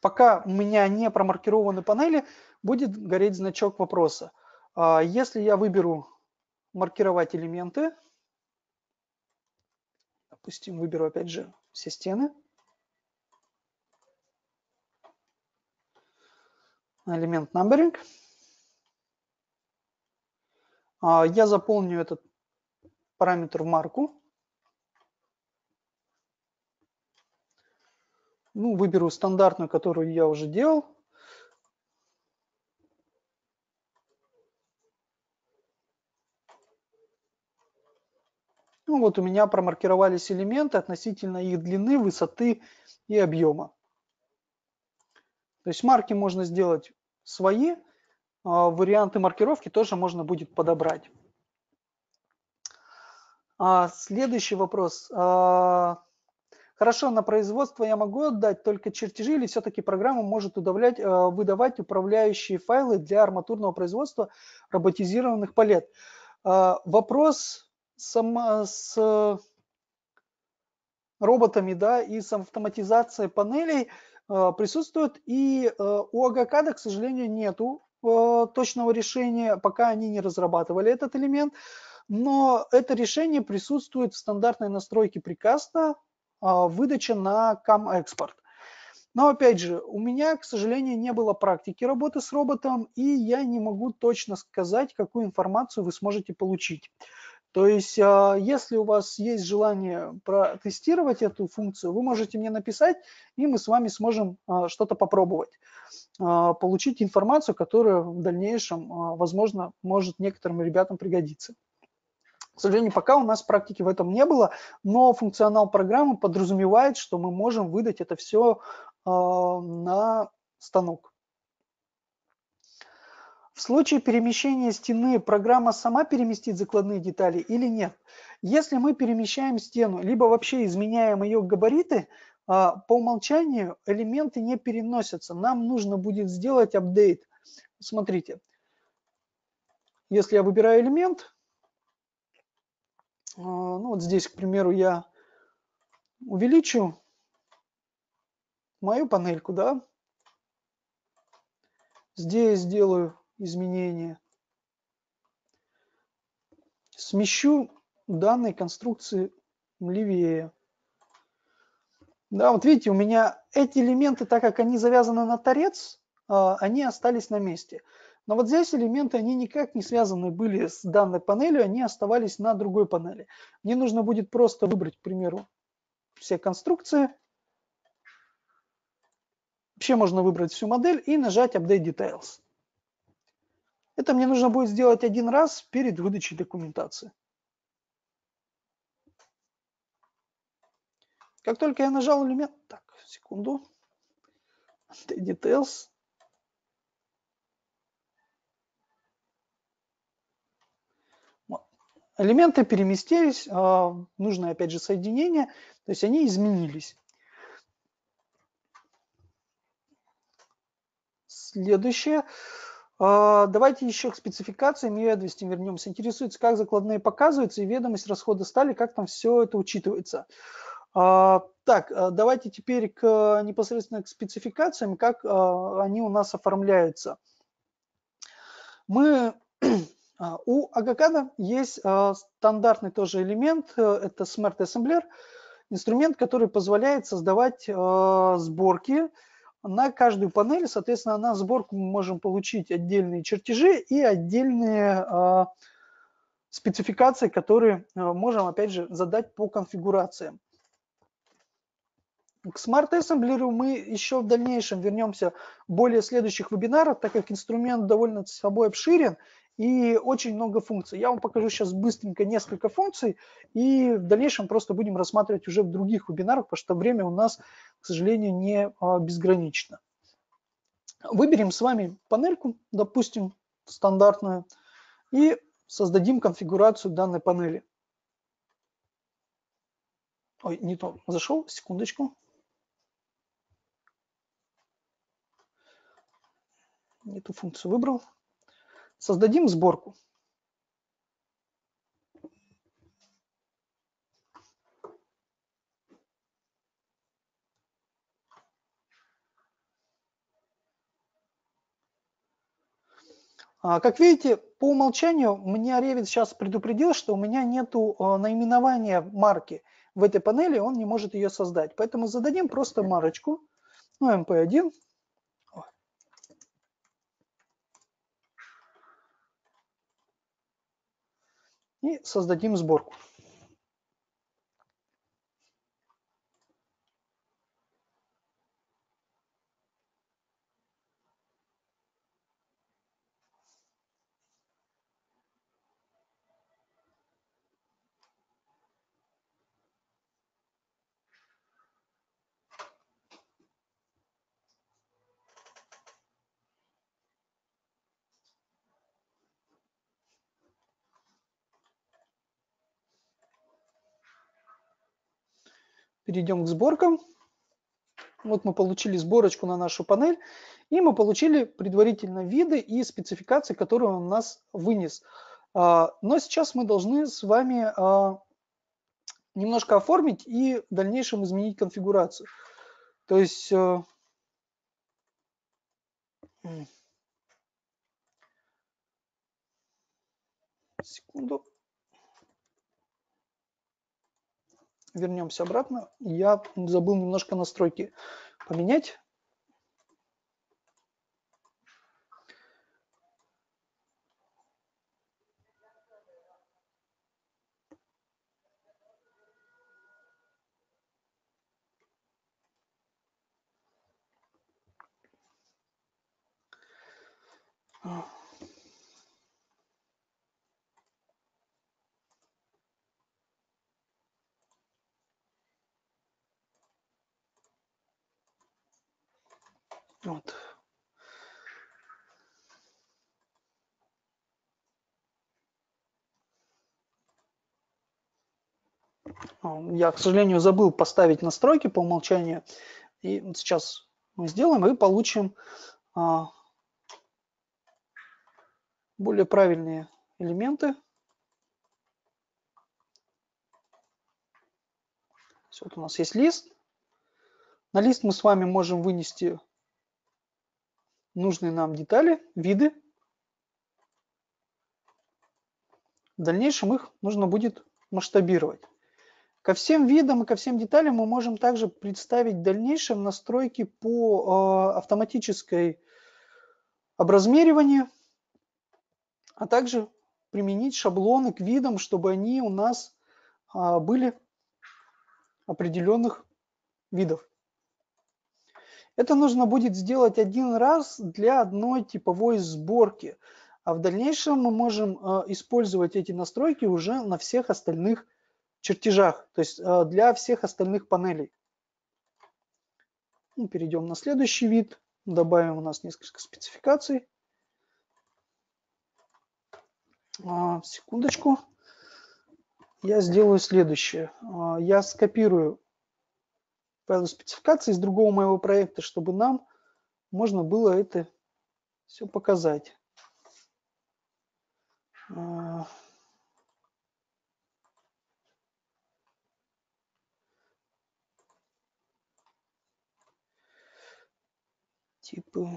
Пока у меня не промаркированы панели, будет гореть значок вопроса. Если я выберу маркировать элементы, допустим, выберу опять же все стены, элемент numbering, я заполню этот параметр в марку. Ну, выберу стандартную, которую я уже делал. Ну, вот у меня промаркировались элементы относительно их длины, высоты и объема. То есть марки можно сделать свои, варианты маркировки тоже можно будет подобрать. Следующий вопрос. Хорошо, на производство я могу отдать только чертежи или все-таки программа может удавлять, выдавать управляющие файлы для арматурного производства роботизированных палет? Вопрос сама с роботами, да, и с автоматизацией панелей присутствует, и у эй джи эй си эй ди, к сожалению, нету точного решения, пока они не разрабатывали этот элемент, но это решение присутствует в стандартной настройке Precast, выдача на CAM-экспорт. Но опять же, у меня, к сожалению, не было практики работы с роботом, и я не могу точно сказать, какую информацию вы сможете получить. То есть, если у вас есть желание протестировать эту функцию, вы можете мне написать, и мы с вами сможем что-то попробовать, получить информацию, которая в дальнейшем, возможно, может некоторым ребятам пригодиться. К сожалению, пока у нас практики в этом не было, но функционал программы подразумевает, что мы можем выдать это все э, на станок. В случае перемещения стены программа сама переместит закладные детали или нет? Если мы перемещаем стену, либо вообще изменяем ее габариты, э, по умолчанию элементы не переносятся. Нам нужно будет сделать апдейт. Смотрите, если я выбираю элемент... Ну, вот здесь, к примеру, я увеличу мою панельку, да. Здесь сделаю изменения. Смещу данные конструкции левее. Да, вот видите, у меня эти элементы, так как они завязаны на торец, они остались на месте. Но вот здесь элементы, они никак не связаны были с данной панелью, они оставались на другой панели. Мне нужно будет просто выбрать, к примеру, все конструкции. Вообще можно выбрать всю модель и нажать Update Details. Это мне нужно будет сделать один раз перед выдачей документации. Как только я нажал элемент... Так, секунду. Update Details. Элементы переместились, нужно опять же соединение, то есть они изменились. Следующее. Давайте еще к спецификациям и адресам вернемся. Интересуется, как закладные показываются и ведомость расхода стали, как там все это учитывается. Так, давайте теперь к, непосредственно к спецификациям, как они у нас оформляются. Мы... У ага кад есть стандартный тоже элемент, это Smart Assembler, инструмент, который позволяет создавать сборки на каждую панель. Соответственно, на сборку мы можем получить отдельные чертежи и отдельные спецификации, которые можем, опять же, задать по конфигурациям. К Smart Assembler мы еще в дальнейшем вернемся в более следующих вебинарах, так как инструмент довольно собой обширен. И очень много функций. Я вам покажу сейчас быстренько несколько функций, и в дальнейшем просто будем рассматривать уже в других вебинарах, потому что время у нас, к сожалению, не безгранично. Выберем с вами панельку, допустим, стандартную, и создадим конфигурацию данной панели. Ой, не то, зашел, секундочку. Не ту функцию выбрал. Создадим сборку. Как видите, по умолчанию меня Revit сейчас предупредил, что у меня нету наименования марки в этой панели, он не может ее создать. Поэтому зададим просто марочку, ну, эм пэ один. И создадим сборку. Перейдем к сборкам. Вот мы получили сборочку на нашу панель, и мы получили предварительно виды и спецификации, которые он у нас вынес. Но сейчас мы должны с вами немножко оформить и в дальнейшем изменить конфигурацию. То есть секунду. Вернемся обратно. Я забыл немножко настройки поменять. Вот. Я, к сожалению, забыл поставить настройки по умолчанию. И вот сейчас мы сделаем и получим а, более правильные элементы. Вот у нас есть лист. На лист мы с вами можем вынести нужные нам детали, виды. В дальнейшем их нужно будет масштабировать. Ко всем видам и ко всем деталям мы можем также представить в дальнейшем настройки по автоматической образмериванию, а также применить шаблоны к видам, чтобы они у нас были определенных видов. Это нужно будет сделать один раз для одной типовой сборки, а в дальнейшем мы можем использовать эти настройки уже на всех остальных чертежах, то есть для всех остальных панелей. Ну, перейдем на следующий вид, добавим у нас несколько спецификаций. А, секундочку, я сделаю следующее. А, я скопирую файл спецификации из другого моего проекта, чтобы нам можно было это все показать. А, типы.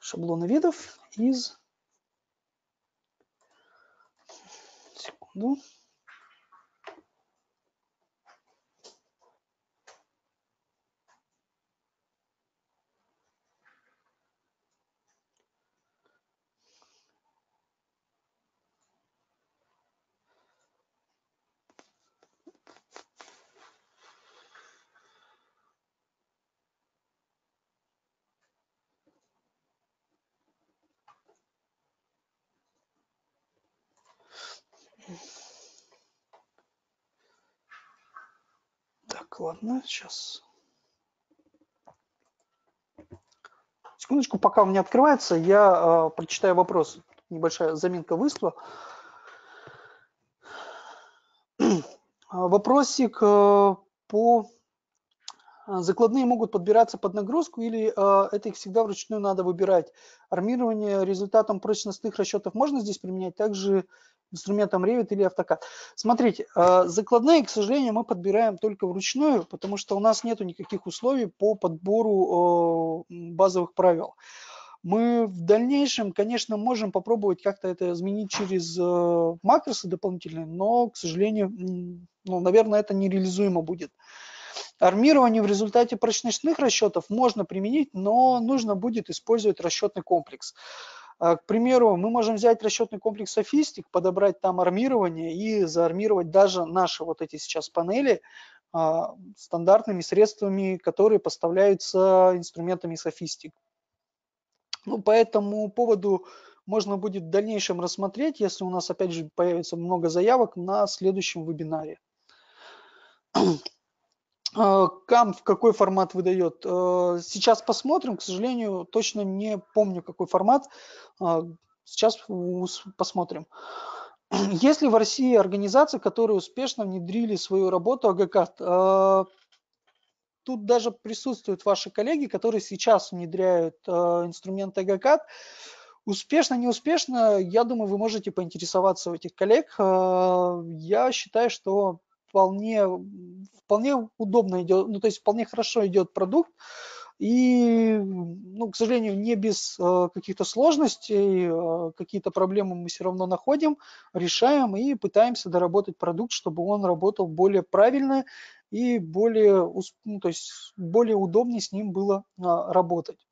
Шаблоны видов из... Секунду. Так, ладно, сейчас. Секундочку, пока он не открывается, я э, прочитаю вопрос. Небольшая заминка вышла. Вопросик э, по... Закладные могут подбираться под нагрузку или э, это их всегда вручную надо выбирать? Армирование результатом прочностных расчетов можно здесь применять? Также инструментом Revit или AutoCAD. Смотрите, закладные, к сожалению, мы подбираем только вручную, потому что у нас нет никаких условий по подбору базовых правил. Мы в дальнейшем, конечно, можем попробовать как-то это изменить через макросы дополнительные, но, к сожалению, ну, наверное, это нереализуемо будет. Армирование в результате прочностных расчетов можно применить, но нужно будет использовать расчетный комплекс. К примеру, мы можем взять расчетный комплекс SOFiSTiK, подобрать там армирование и заармировать даже наши вот эти сейчас панели а, стандартными средствами, которые поставляются инструментами SOFiSTiK. Ну, по этому поводу можно будет в дальнейшем рассмотреть, если у нас опять же появится много заявок на следующем вебинаре. Кам в какой формат выдает? Сейчас посмотрим. К сожалению, точно не помню, какой формат. Сейчас посмотрим. Есть ли в России организации, которые успешно внедрили свою работу ага кад? Тут даже присутствуют ваши коллеги, которые сейчас внедряют инструменты ага кад. Успешно, неуспешно, я думаю, вы можете поинтересоваться у этих коллег. Я считаю, что Вполне, вполне удобно идет, ну, то есть вполне хорошо идет продукт. И, ну, к сожалению, не без э, каких-то сложностей, э, какие-то проблемы мы все равно находим, решаем и пытаемся доработать продукт, чтобы он работал более правильно и более, ну, то есть более удобнее с ним было э, работать.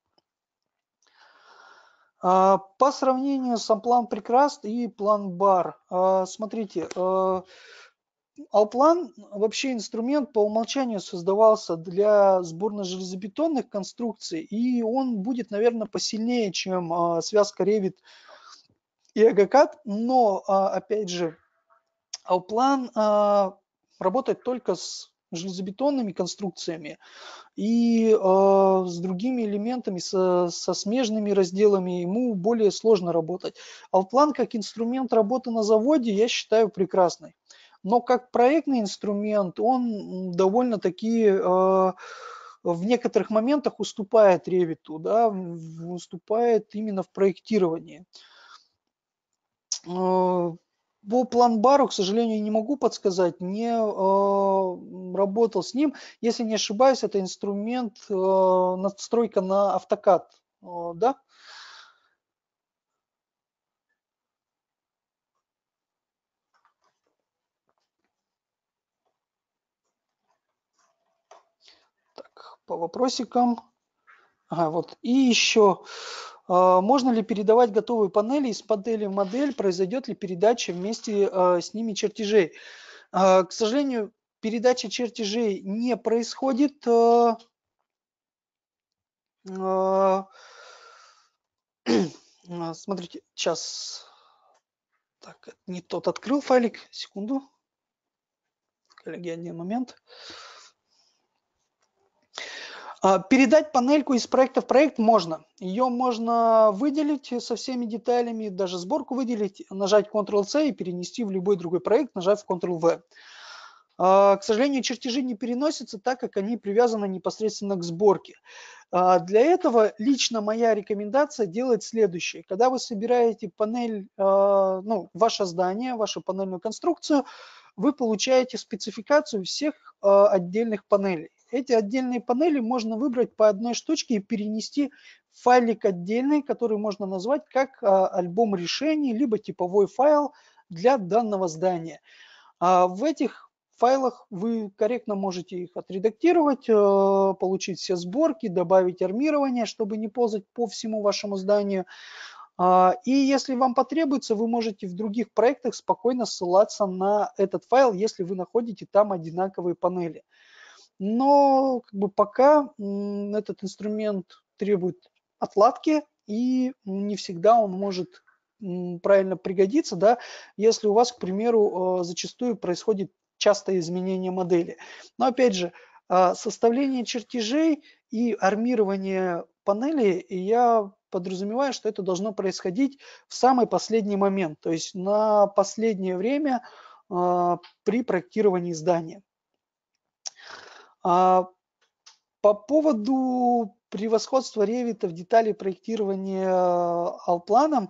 Э, по сравнению с Allplan Precast и Plan Bar, э, смотрите, э, Allplan вообще инструмент по умолчанию создавался для сборно-железобетонных конструкций, и он будет, наверное, посильнее, чем а, связка Revit и ага кад, но, а, опять же, Allplan а, работает только с железобетонными конструкциями и а, с другими элементами, со, со смежными разделами ему более сложно работать. Allplan как инструмент работы на заводе я считаю прекрасной. Но как проектный инструмент он довольно-таки э, в некоторых моментах уступает Revit, да, уступает именно в проектировании. Э, по Plan Bar, к сожалению, не могу подсказать, не э, работал с ним. Если не ошибаюсь, это инструмент э, надстройка на AutoCAD. да. Так, по вопросикам. Ага, вот. И еще, можно ли передавать готовые панели из панели в модель, произойдет ли передача вместе с ними чертежей? К сожалению, передача чертежей не происходит. Смотрите, сейчас. Так, не тот открыл файлик. Секунду. Коллеги, один момент. Передать панельку из проекта в проект можно. Ее можно выделить со всеми деталями, даже сборку выделить, нажать контрол си и перенести в любой другой проект, нажав контрол ви. К сожалению, чертежи не переносятся, так как они привязаны непосредственно к сборке. Для этого лично моя рекомендация делать следующее. Когда вы собираете панель, ну, ваше здание, вашу панельную конструкцию, вы получаете спецификацию всех отдельных панелей. Эти отдельные панели можно выбрать по одной штучке и перенести в файлик отдельный, который можно назвать как альбом решений, либо типовой файл для данного здания. В этих файлах вы корректно можете их отредактировать, получить все сборки, добавить армирование, чтобы не ползать по всему вашему зданию. И если вам потребуется, вы можете в других проектах спокойно ссылаться на этот файл, если вы находите там одинаковые панели. Но как бы пока этот инструмент требует отладки, и не всегда он может правильно пригодиться, да, если у вас, к примеру, зачастую происходит частое изменение модели. Но опять же, составление чертежей и армирование панели, я подразумеваю, что это должно происходить в самый последний момент, то есть на последнее время при проектировании здания. По поводу превосходства Revit в детали проектирования Allplan,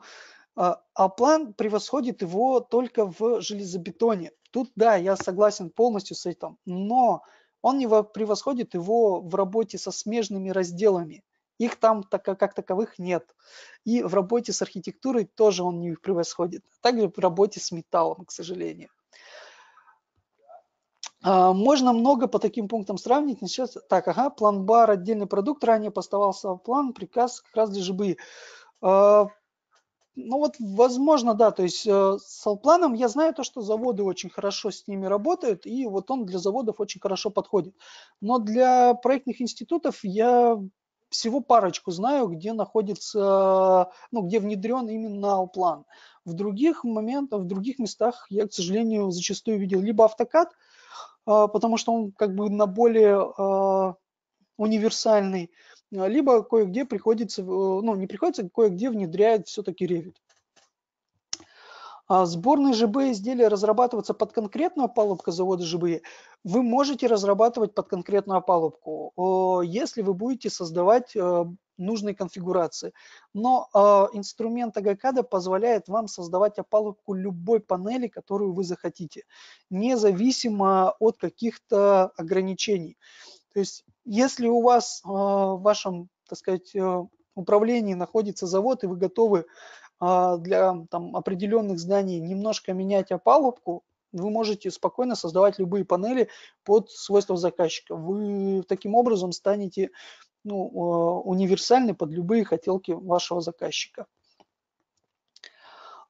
Allplan превосходит его только в железобетоне. Тут, да, я согласен полностью с этим, но он не превосходит его в работе со смежными разделами. Их там так, как таковых нет. И в работе с архитектурой тоже он не превосходит. Также в работе с металлом, к сожалению. Можно много по таким пунктам сравнить. Сейчас, так, ага, план бар, отдельный продукт, ранее поставался план, приказ как раз для ЖБИ. Ну вот, возможно, да, то есть с Allplan'ом я знаю то, что заводы очень хорошо с ними работают, и вот он для заводов очень хорошо подходит. Но для проектных институтов я всего парочку знаю, где находится, ну, где внедрен именно Allplan. В других моментах, в других местах я, к сожалению, зачастую видел либо AutoCAD, потому что он как бы на более э, универсальный, либо кое-где приходится, ну не приходится, кое-где внедряет все-таки Revit. А сборные ЖБ изделия разрабатываются под конкретную опалубку завода ЖБ. Вы можете разрабатывать под конкретную опалубку, если вы будете создавать нужные конфигурации. Но инструмент ага кад позволяет вам создавать опалубку любой панели, которую вы захотите, независимо от каких-то ограничений. То есть, если у вас в вашем, так сказать, управлении находится завод, и вы готовы для там, определенных зданий немножко менять опалубку, вы можете спокойно создавать любые панели под свойства заказчика. Вы таким образом станете, ну, универсальны под любые хотелки вашего заказчика.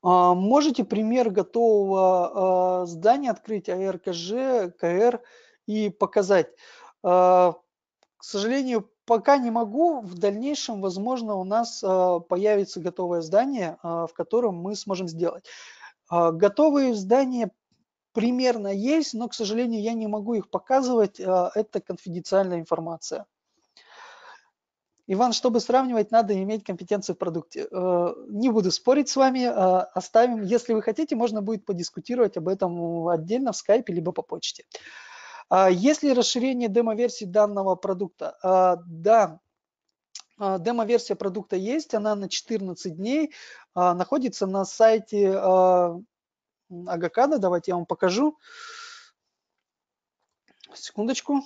Можете пример готового здания открыть, а эр ка жэ, ка эр, и показать. К сожалению, пока не могу. В дальнейшем, возможно, у нас появится готовое здание, в котором мы сможем сделать. Готовые здания примерно есть, но, к сожалению, я не могу их показывать. Это конфиденциальная информация. Иван, чтобы сравнивать, надо иметь компетенцию в продукте. Не буду спорить с вами. Оставим. Если вы хотите, можно будет подискутировать об этом отдельно в скайпе, либо по почте. Есть ли расширение демо-версии данного продукта? Да, демо-версия продукта есть, она на четырнадцать дней, находится на сайте ага кад. Давайте я вам покажу. Секундочку.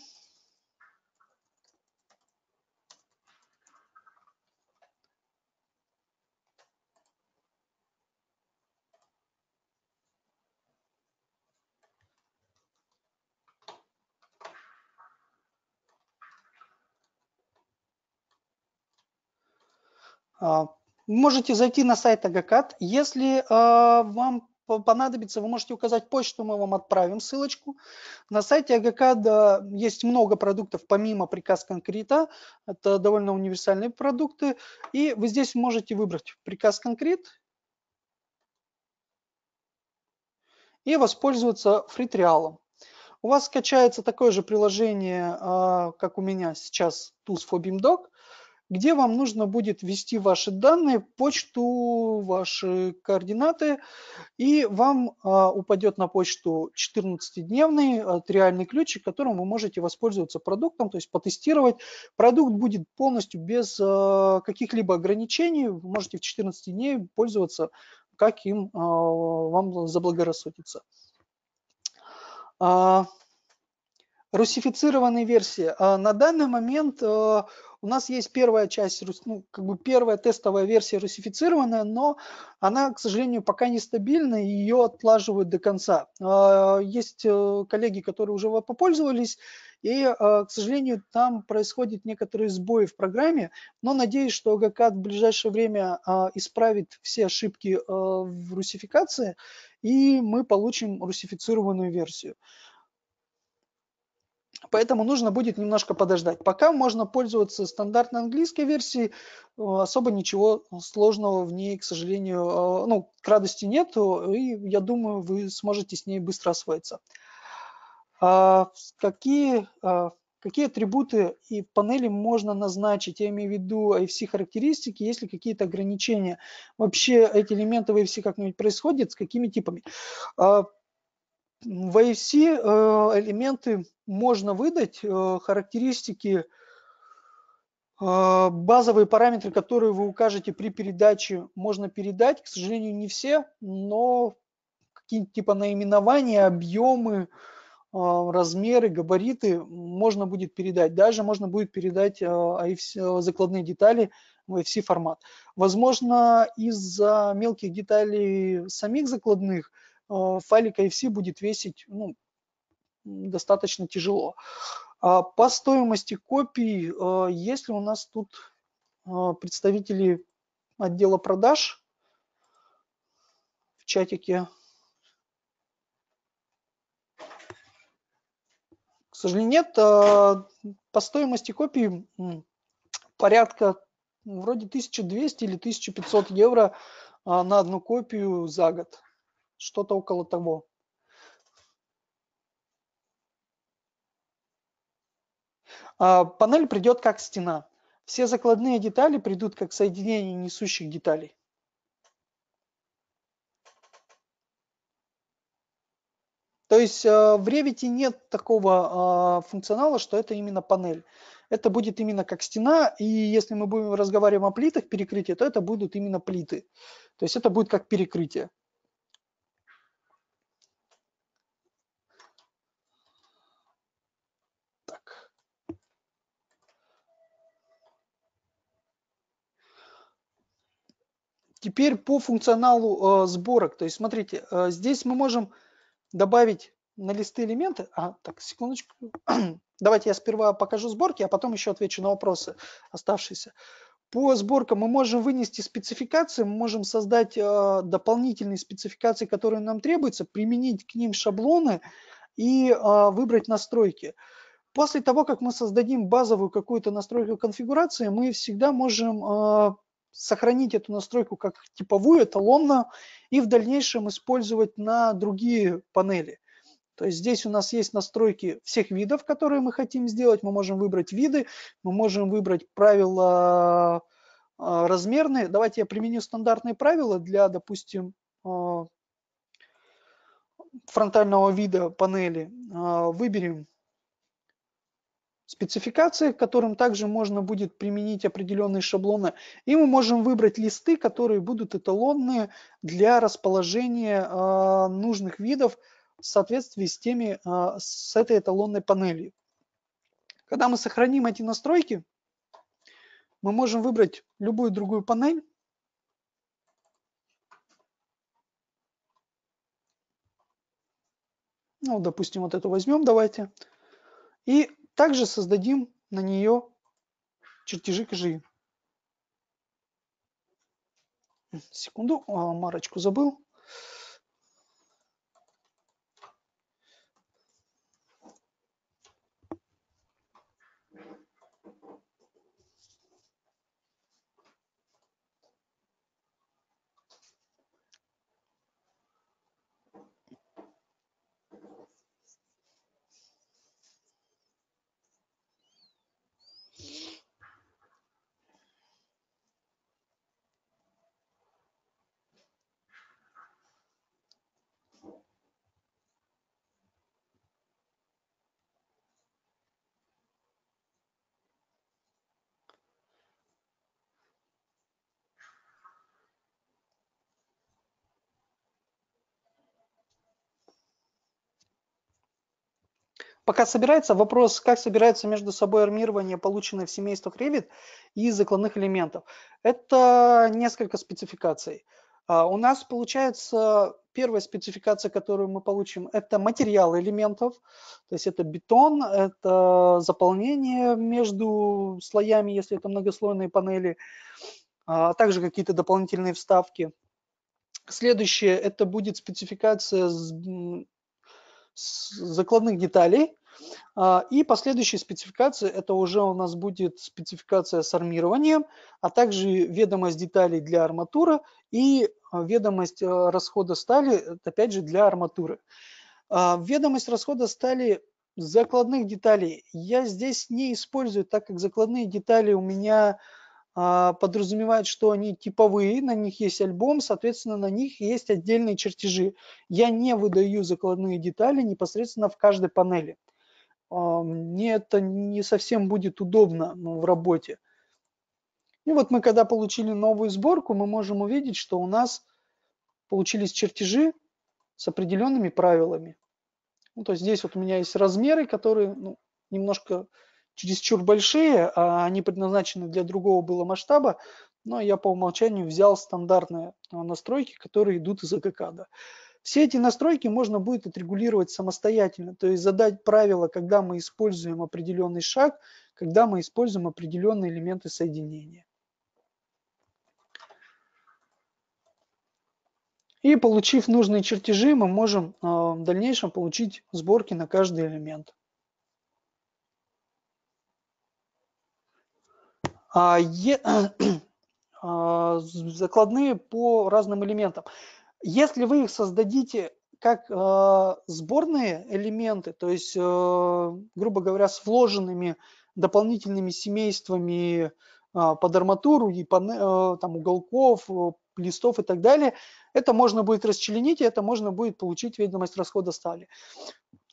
Можете зайти на сайт эй джи эй си эй ди. Если вам понадобится, вы можете указать почту, мы вам отправим ссылочку. На сайте эй джи эй си эй ди есть много продуктов, помимо Precast Concrete. Это довольно универсальные продукты. И вы здесь можете выбрать Precast Concrete и воспользоваться фритриалом. У вас скачается такое же приложение, как у меня сейчас, Tools for BIMDog, где вам нужно будет ввести ваши данные, почту, ваши координаты, и вам а, упадет на почту четырнадцатидневный а, реальный ключик, которым вы можете воспользоваться продуктом, то есть потестировать. Продукт будет полностью без а, каких-либо ограничений, вы можете в четырнадцать дней пользоваться, как им а, вам заблагорассудится. А, русифицированная версия. А, на данный момент... А, У нас есть первая часть, ну, как бы первая тестовая версия русифицированная, но она, к сожалению, пока нестабильна, и ее отлаживают до конца. Есть коллеги, которые уже попользовались, и, к сожалению, там происходят некоторые сбои в программе, но надеюсь, что эй джи эй си эй ди в ближайшее время исправит все ошибки в русификации, и мы получим русифицированную версию. Поэтому нужно будет немножко подождать. Пока можно пользоваться стандартной английской версией, особо ничего сложного в ней, к сожалению, ну, к радости нету, и я думаю, вы сможете с ней быстро освоиться. А, какие, а, какие атрибуты и панели можно назначить? Я имею в виду ай эф си-характеристики, есть ли какие-то ограничения? Вообще эти элементы в ай эф си как-нибудь происходят, с какими типами? А, В ай эф си элементы можно выдать, характеристики, базовые параметры, которые вы укажете при передаче, можно передать. К сожалению, не все, но какие-то типа наименования, объемы, размеры, габариты можно будет передать. Даже можно будет передать ай эф си, закладные детали в ай эф си формат. Возможно, из-за мелких деталей самих закладных файлик ай эф си будет весить, ну, достаточно тяжело. По стоимости копий, если у нас тут представители отдела продаж в чатике, к сожалению, нет, по стоимости копий порядка вроде тысяча двести или тысяча пятьсот евро на одну копию за год. Что-то около того. Панель придет как стена. Все закладные детали придут как соединение несущих деталей. То есть в Revit нет такого функционала, что это именно панель. Это будет именно как стена, и если мы будем разговаривать о плитах перекрытия, то это будут именно плиты. То есть это будет как перекрытие. Теперь по функционалу э, сборок. То есть, смотрите, э, здесь мы можем добавить на листы элементы. А, так, секундочку. Давайте я сперва покажу сборки, а потом еще отвечу на вопросы оставшиеся. По сборкам мы можем вынести спецификации, мы можем создать э, дополнительные спецификации, которые нам требуются, применить к ним шаблоны и э, выбрать настройки. После того, как мы создадим базовую какую-то настройку конфигурации, мы всегда можем... Э, сохранить эту настройку как типовую, эталонную, и в дальнейшем использовать на другие панели. То есть здесь у нас есть настройки всех видов, которые мы хотим сделать. Мы можем выбрать виды, мы можем выбрать правила размерные. Давайте я применю стандартные правила для, допустим, фронтального вида панели. Выберем спецификации, к которым также можно будет применить определенные шаблоны. И мы можем выбрать листы, которые будут эталонные для расположения э, нужных видов в соответствии с, теми, э, с этой эталонной панелью. Когда мы сохраним эти настройки, мы можем выбрать любую другую панель. Ну, допустим, вот эту возьмем, давайте. И также создадим на нее чертежи кей жи и. Секунду, марочку забыл. Пока собирается вопрос, как собирается между собой армирование, полученное в семействах Revit и закладных элементов. Это несколько спецификаций. У нас получается первая спецификация, которую мы получим, это материалы элементов. То есть это бетон, это заполнение между слоями, если это многослойные панели, а также какие-то дополнительные вставки. Следующее, это будет спецификация с закладных деталей, и последующие спецификации, это уже у нас будет спецификация с армированием, а также ведомость деталей для арматуры и ведомость расхода стали, опять же, для арматуры. Ведомость расхода стали закладных деталей я здесь не использую, так как закладные детали у меня подразумевает, что они типовые, на них есть альбом, соответственно, на них есть отдельные чертежи. Я не выдаю закладные детали непосредственно в каждой панели. Мне это не совсем будет удобно в работе. И вот мы, когда получили новую сборку, мы можем увидеть, что у нас получились чертежи с определенными правилами. Ну, то есть здесь вот у меня есть размеры, которые, ну, немножко... чересчур большие, а они предназначены для другого было масштаба, но я по умолчанию взял стандартные настройки, которые идут из эй джи эй кад. Все эти настройки можно будет отрегулировать самостоятельно, то есть задать правила, когда мы используем определенный шаг, когда мы используем определенные элементы соединения. И получив нужные чертежи, мы можем в дальнейшем получить сборки на каждый элемент. Закладные по разным элементам. Если вы их создадите как сборные элементы, то есть, грубо говоря, с вложенными дополнительными семействами под арматуру, и там, уголков, листов и так далее, это можно будет расчленить, и это можно будет получить ведомость расхода стали.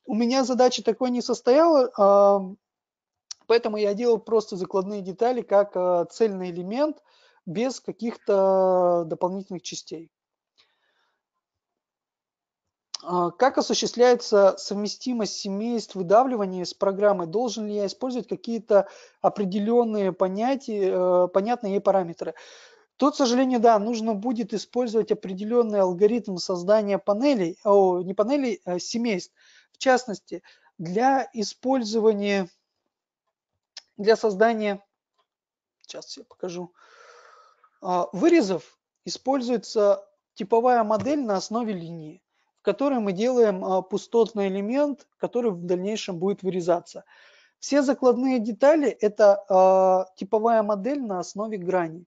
У меня задача такой не состояла, поэтому я делал просто закладные детали как цельный элемент, без каких-то дополнительных частей. Как осуществляется совместимость семейств выдавливания с программой? Должен ли я использовать какие-то определенные понятия, понятные ей параметры? Тут, к сожалению, да, нужно будет использовать определенный алгоритм создания панелей, о, не панелей, а семейств. В частности, для использования... Для создания, сейчас я покажу, вырезов используется типовая модель на основе линии, в которой мы делаем пустотный элемент, который в дальнейшем будет вырезаться. Все закладные детали – это типовая модель на основе грани.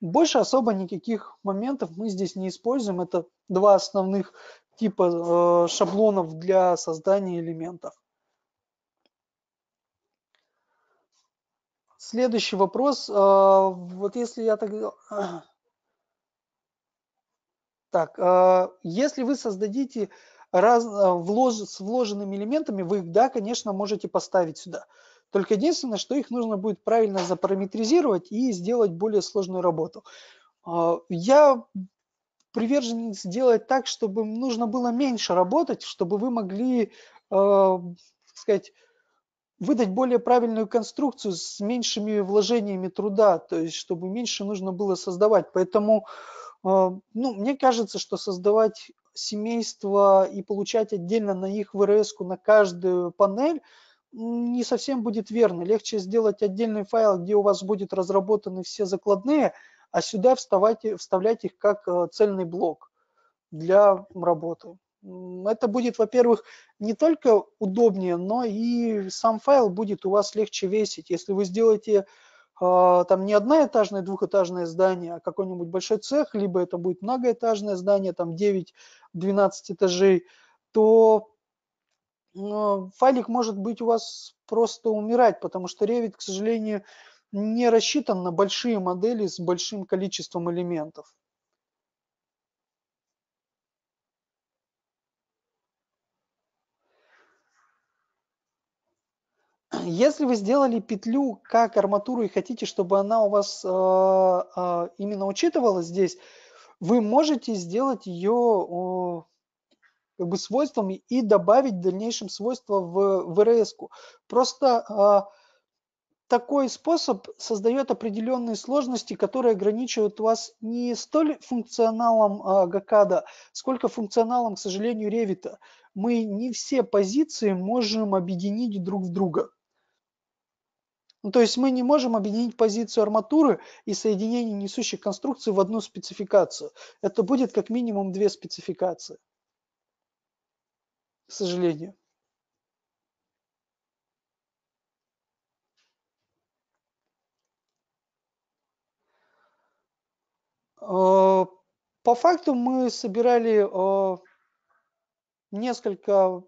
Больше особо никаких моментов мы здесь не используем. Это два основных типа шаблонов для создания элементов. Следующий вопрос. Вот если я так... Так, если вы создадите раз... Влож... с вложенными элементами, вы их, да, конечно, можете поставить сюда. Только единственное, что их нужно будет правильно запараметризировать и сделать более сложную работу. Я привержен делать так, чтобы нужно было меньше работать, чтобы вы могли, так сказать, выдать более правильную конструкцию с меньшими вложениями труда, то есть чтобы меньше нужно было создавать. Поэтому, ну, мне кажется, что создавать семейство и получать отдельно на их вэ эр эс-ку на каждую панель не совсем будет верно. Легче сделать отдельный файл, где у вас будут разработаны все закладные, а сюда вставайте, вставлять их как цельный блок для работы. Это будет, во-первых, не только удобнее, но и сам файл будет у вас легче весить. Если вы сделаете там не одноэтажное, двухэтажное здание, а какой-нибудь большой цех, либо это будет многоэтажное здание, там девять-двенадцать этажей, то файлик может быть у вас просто умирать, потому что Revit, к сожалению, не рассчитан на большие модели с большим количеством элементов. Если вы сделали петлю как арматуру и хотите, чтобы она у вас э, э, именно учитывалась здесь, вы можете сделать ее э, как бы свойством и добавить в дальнейшем свойства в, в эр эс-ку. Просто э, такой способ создает определенные сложности, которые ограничивают вас не столь функционалом ага кад, сколько функционалом, к сожалению, Revit. Мы не все позиции можем объединить друг в друга. Ну, то есть мы не можем объединить позицию арматуры и соединение несущих конструкций в одну спецификацию. Это будет как минимум две спецификации, к сожалению. По факту мы собирали несколько...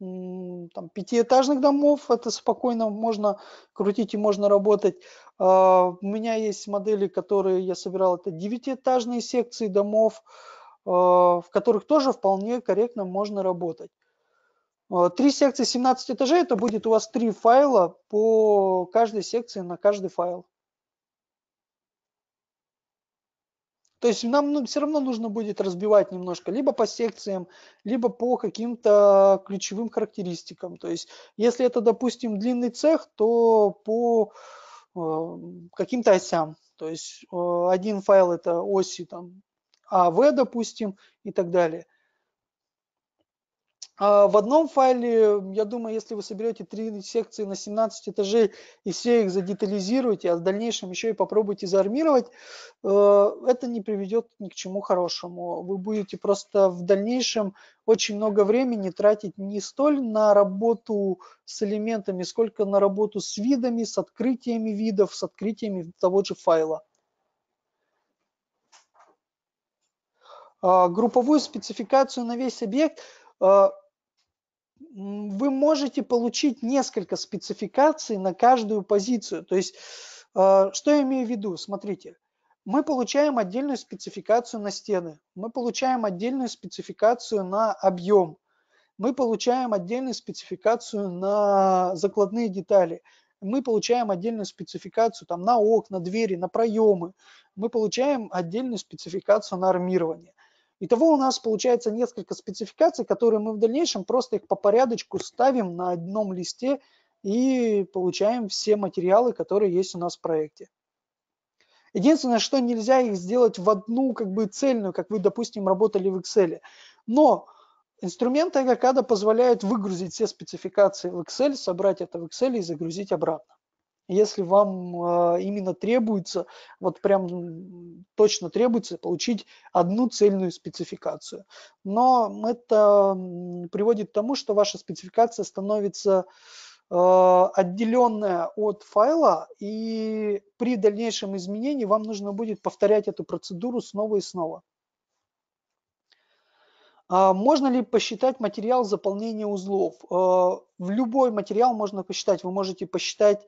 Там, пятиэтажных домов, это спокойно можно крутить и можно работать. У меня есть модели, которые я собирал, это девятиэтажные секции домов, в которых тоже вполне корректно можно работать. Три секции семнадцать этажей, это будет у вас три файла по каждой секции на каждый файл. То есть нам все равно нужно будет разбивать немножко либо по секциям, либо по каким-то ключевым характеристикам. То есть если это, допустим, длинный цех, то по э, каким-то осям. То есть э, один файл – это оси там, а вэ, допустим, и так далее. А в одном файле, я думаю, если вы соберете три секции на семнадцать этажей и все их задетализируете, а в дальнейшем еще и попробуйте заармировать, это не приведет ни к чему хорошему. Вы будете просто в дальнейшем очень много времени тратить не столь на работу с элементами, сколько на работу с видами, с открытиями видов, с открытиями того же файла. Групповую спецификацию на весь объект – вы можете получить несколько спецификаций на каждую позицию. То есть, что я имею в виду? Смотрите, мы получаем отдельную спецификацию на стены, мы получаем отдельную спецификацию на объем, мы получаем отдельную спецификацию на закладные детали, мы получаем отдельную спецификацию там, на окна, двери, на проемы, мы получаем отдельную спецификацию на армирование. Итого у нас получается несколько спецификаций, которые мы в дальнейшем просто их по порядочку ставим на одном листе и получаем все материалы, которые есть у нас в проекте. Единственное, что нельзя их сделать в одну как бы цельную, как вы, допустим, работали в эксель. Но инструменты ага кад позволяют выгрузить все спецификации в эксель, собрать это в эксель и загрузить обратно. Если вам именно требуется, вот прям точно требуется получить одну цельную спецификацию. Но это приводит к тому, что ваша спецификация становится отделенная от файла, и при дальнейшем изменении вам нужно будет повторять эту процедуру снова и снова. Можно ли посчитать материал заполнения узлов? В любой материал можно посчитать. Вы можете посчитать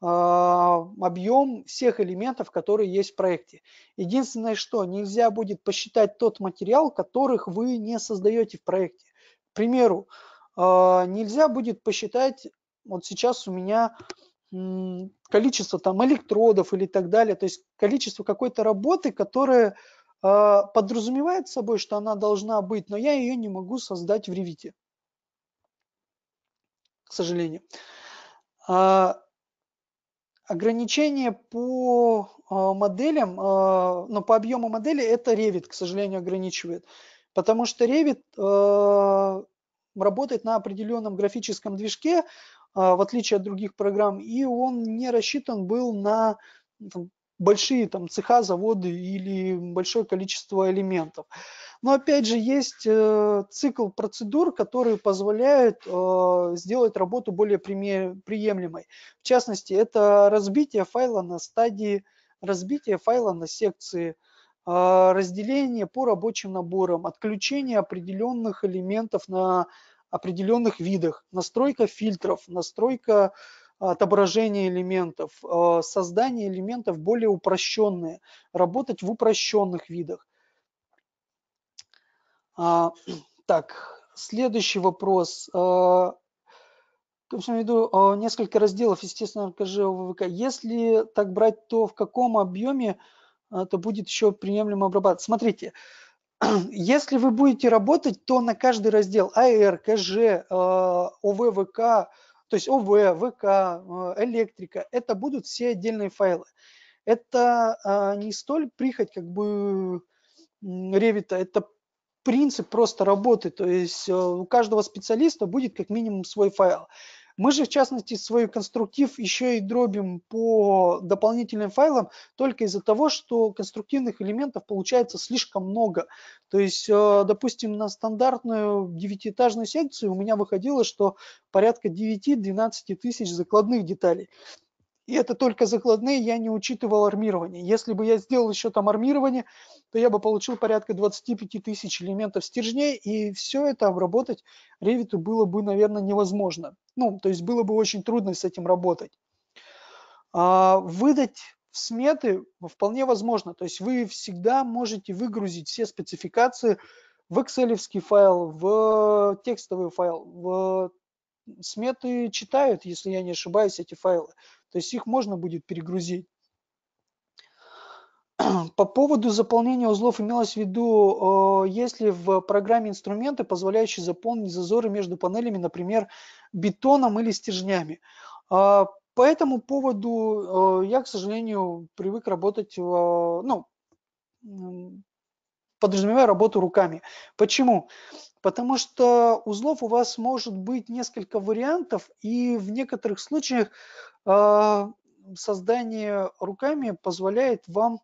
объем всех элементов, которые есть в проекте. Единственное, что нельзя будет посчитать тот материал, которых вы не создаете в проекте. К примеру, нельзя будет посчитать, вот сейчас у меня количество там электродов или так далее, то есть количество какой-то работы, которая подразумевает собой, что она должна быть, но я ее не могу создать в Revit, к сожалению. Ограничение по моделям, но по объему модели это Revit, к сожалению, ограничивает. Потому что Revit работает на определенном графическом движке, в отличие от других программ, и он не рассчитан был на большие там цеха, заводы или большое количество элементов. Но опять же есть э, цикл процедур, которые позволяют э, сделать работу более приемлемой. В частности, это разбитие файла на стадии, разбитие файла на секции, э, разделение по рабочим наборам, отключение определенных элементов на определенных видах, настройка фильтров, настройка отображение элементов, создание элементов более упрощенные, работать в упрощенных видах. Так, следующий вопрос. Я имею в виду несколько разделов, естественно, РКЖ, ОВВК. Если так брать, то в каком объеме это будет еще приемлемо обрабатывать? Смотрите, если вы будете работать, то на каждый раздел АР, КЖ, ОВВК, то есть ОВ, ВК, электрика, это будут все отдельные файлы. Это не столь прихоть как бы Revit, это принцип просто работы. То есть у каждого специалиста будет как минимум свой файл. Мы же в частности свой конструктив еще и дробим по дополнительным файлам только из-за того, что конструктивных элементов получается слишком много. То есть, допустим, на стандартную девятиэтажную секцию у меня выходило, что порядка девяти-двенадцати тысяч закладных деталей. И это только закладные, я не учитывал армирование. Если бы я сделал еще там армирование, то я бы получил порядка двадцати пяти тысяч элементов стержней, и все это обработать Revit было бы, наверное, невозможно. Ну, то есть было бы очень трудно с этим работать. Выдать в сметы вполне возможно. То есть вы всегда можете выгрузить все спецификации в экселевский файл, в текстовый файл, в сметы читают, если я не ошибаюсь, эти файлы. То есть их можно будет перегрузить. По поводу заполнения узлов имелось в виду, есть ли в программе инструменты, позволяющие заполнить зазоры между панелями, например, бетоном или стержнями. По этому поводу я, к сожалению, привык работать, ну, подразумевая работу руками. Почему? Потому что узлов у вас может быть несколько вариантов, и в некоторых случаях создание руками позволяет вам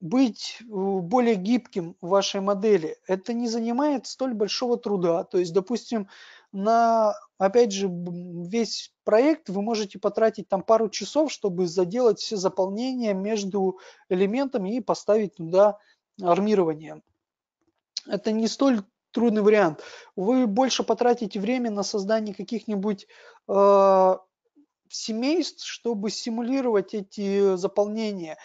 быть более гибким в вашей модели. Это не занимает столь большого труда. То есть, допустим, на, опять же, весь проект вы можете потратить там пару часов, чтобы заделать все заполнения между элементами и поставить туда армирование. Это не столь трудный вариант. Вы больше потратите время на создание каких-нибудь э, семейств, чтобы симулировать эти заполнения.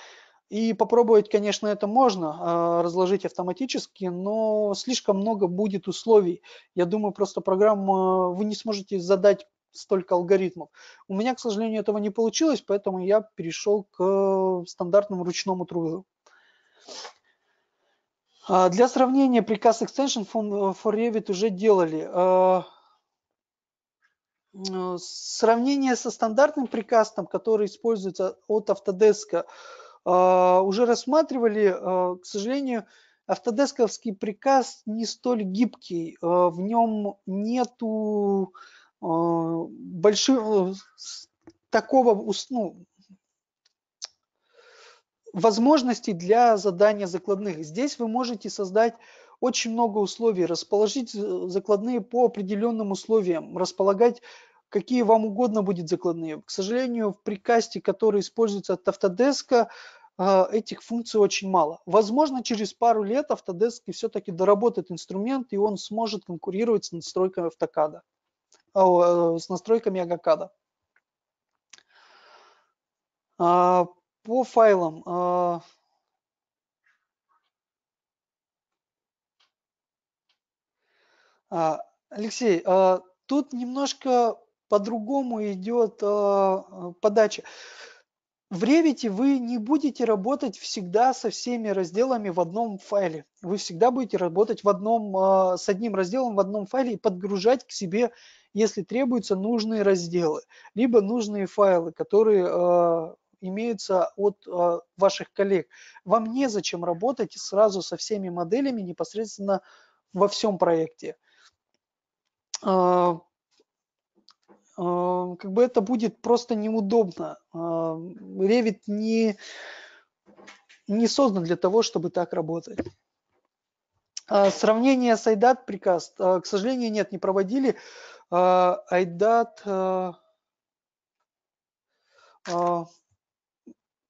И попробовать, конечно, это можно э, разложить автоматически, но слишком много будет условий. Я думаю, просто программа, вы не сможете задать столько алгоритмов. У меня, к сожалению, этого не получилось, поэтому я перешел к э, стандартному ручному труду. Для сравнения, Precast Extension for Revit уже делали. Сравнение со стандартным прикастом, который используется от Autodesk, уже рассматривали. К сожалению, Autodesk-овский прикаст не столь гибкий. В нем нету большого такого... Ну, возможностей для задания закладных. Здесь вы можете создать очень много условий, расположить закладные по определенным условиям, располагать какие вам угодно будут закладные. К сожалению, в прикасте, который используется от Autodesk, этих функций очень мало. Возможно, через пару лет Autodesk все-таки доработает инструмент, и он сможет конкурировать с настройками AutoCAD, с настройками ага кад. По файлам. Алексей, тут немножко по-другому идет подача. В Revit вы не будете работать всегда со всеми разделами в одном файле. Вы всегда будете работать в одном, с одним разделом в одном файле и подгружать к себе, если требуются, нужные разделы, либо нужные файлы, которые имеются от э, ваших коллег. Вам незачем работать сразу со всеми моделями непосредственно во всем проекте. Э, как бы это будет просто неудобно. Revit не, не создан для того, чтобы так работать. Сравнение с ай дат приказ, к сожалению, нет, не проводили. ай дат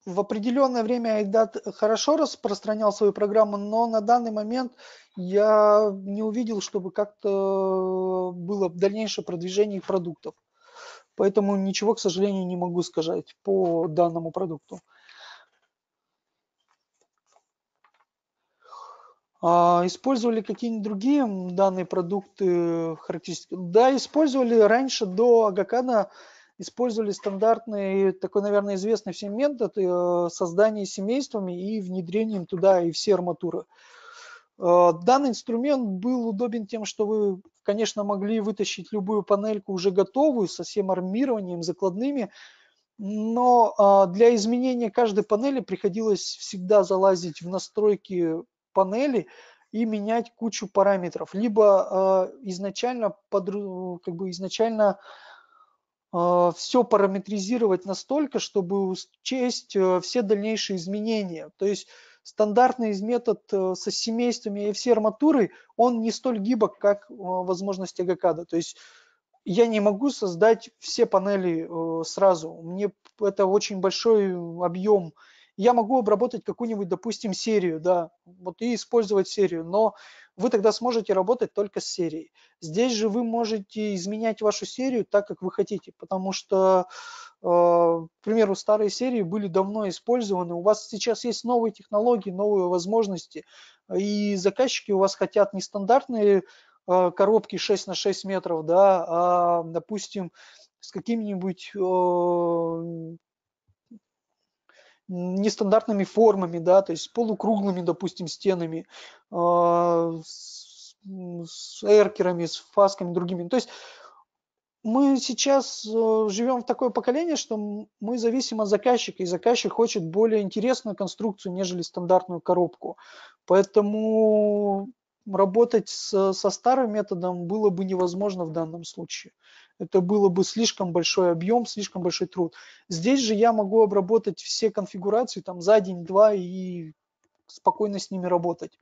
в определенное время ай дат хорошо распространял свою программу, но на данный момент я не увидел, чтобы как-то было дальнейшее продвижение их продуктов. Поэтому ничего, к сожалению, не могу сказать по данному продукту. Использовали какие-нибудь другие данные продукты, характеристики? Да, использовали раньше, до ага кад, использовали стандартный, такой, наверное, известный всем метод создания семействами и внедрением туда и все арматуры. Данный инструмент был удобен тем, что вы, конечно, могли вытащить любую панельку уже готовую, со всем армированием, закладными, но для изменения каждой панели приходилось всегда залазить в настройки панели и менять кучу параметров, либо э, изначально, под, как бы изначально э, все параметризировать настолько, чтобы учесть э, все дальнейшие изменения. То есть стандартный метод э, со семействами и все арматуры, он не столь гибок, как э, возможность ага кад. То есть я не могу создать все панели э, сразу, мне это очень большой объем. Я могу обработать какую-нибудь, допустим, серию, да, вот и использовать серию, но вы тогда сможете работать только с серией. Здесь же вы можете изменять вашу серию так, как вы хотите, потому что, э, к примеру, старые серии были давно использованы, у вас сейчас есть новые технологии, новые возможности, и заказчики у вас хотят нестандартные э, коробки шесть на шесть метров, да, а, допустим, с каким-нибудь... Э, нестандартными формами, да, то есть полукруглыми, допустим, стенами, э, с, с эркерами, с фасками, другими. То есть мы сейчас э, живем в такое поколение, что мы зависим от заказчика, и заказчик хочет более интересную конструкцию, нежели стандартную коробку. Поэтому работать с, со старым методом было бы невозможно в данном случае. Это было бы слишком большой объем, слишком большой труд. Здесь же я могу обработать все конфигурации там за день-два и спокойно с ними работать.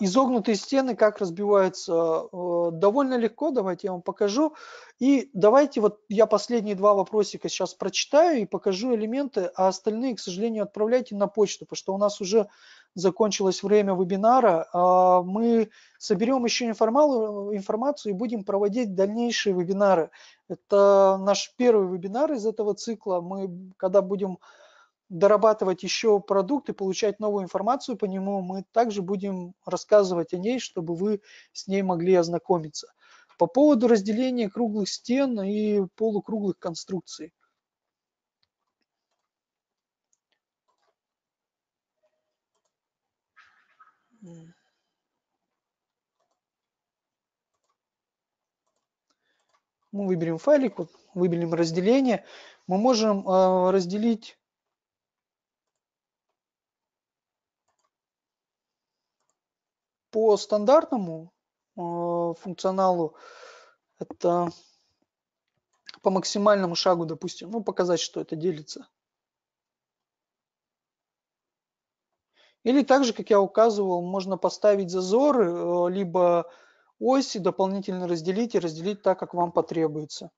Изогнутые стены как разбиваются? Довольно легко, давайте я вам покажу. И давайте вот я последние два вопросика сейчас прочитаю и покажу элементы, а остальные, к сожалению, отправляйте на почту, потому что у нас уже закончилось время вебинара. Мы соберем еще информацию и будем проводить дальнейшие вебинары. Это наш первый вебинар из этого цикла. Мы, когда будем дорабатывать еще продукты, получать новую информацию по нему, мы также будем рассказывать о ней, чтобы вы с ней могли ознакомиться. По поводу разделения круглых стен и полукруглых конструкций. Мы выберем файлик, выберем разделение. Мы можем разделить по стандартному э, функционалу, это по максимальному шагу, допустим, ну, показать, что это делится. Или также, как я указывал, можно поставить зазоры, э, либо оси дополнительно разделить и разделить так, как вам потребуется.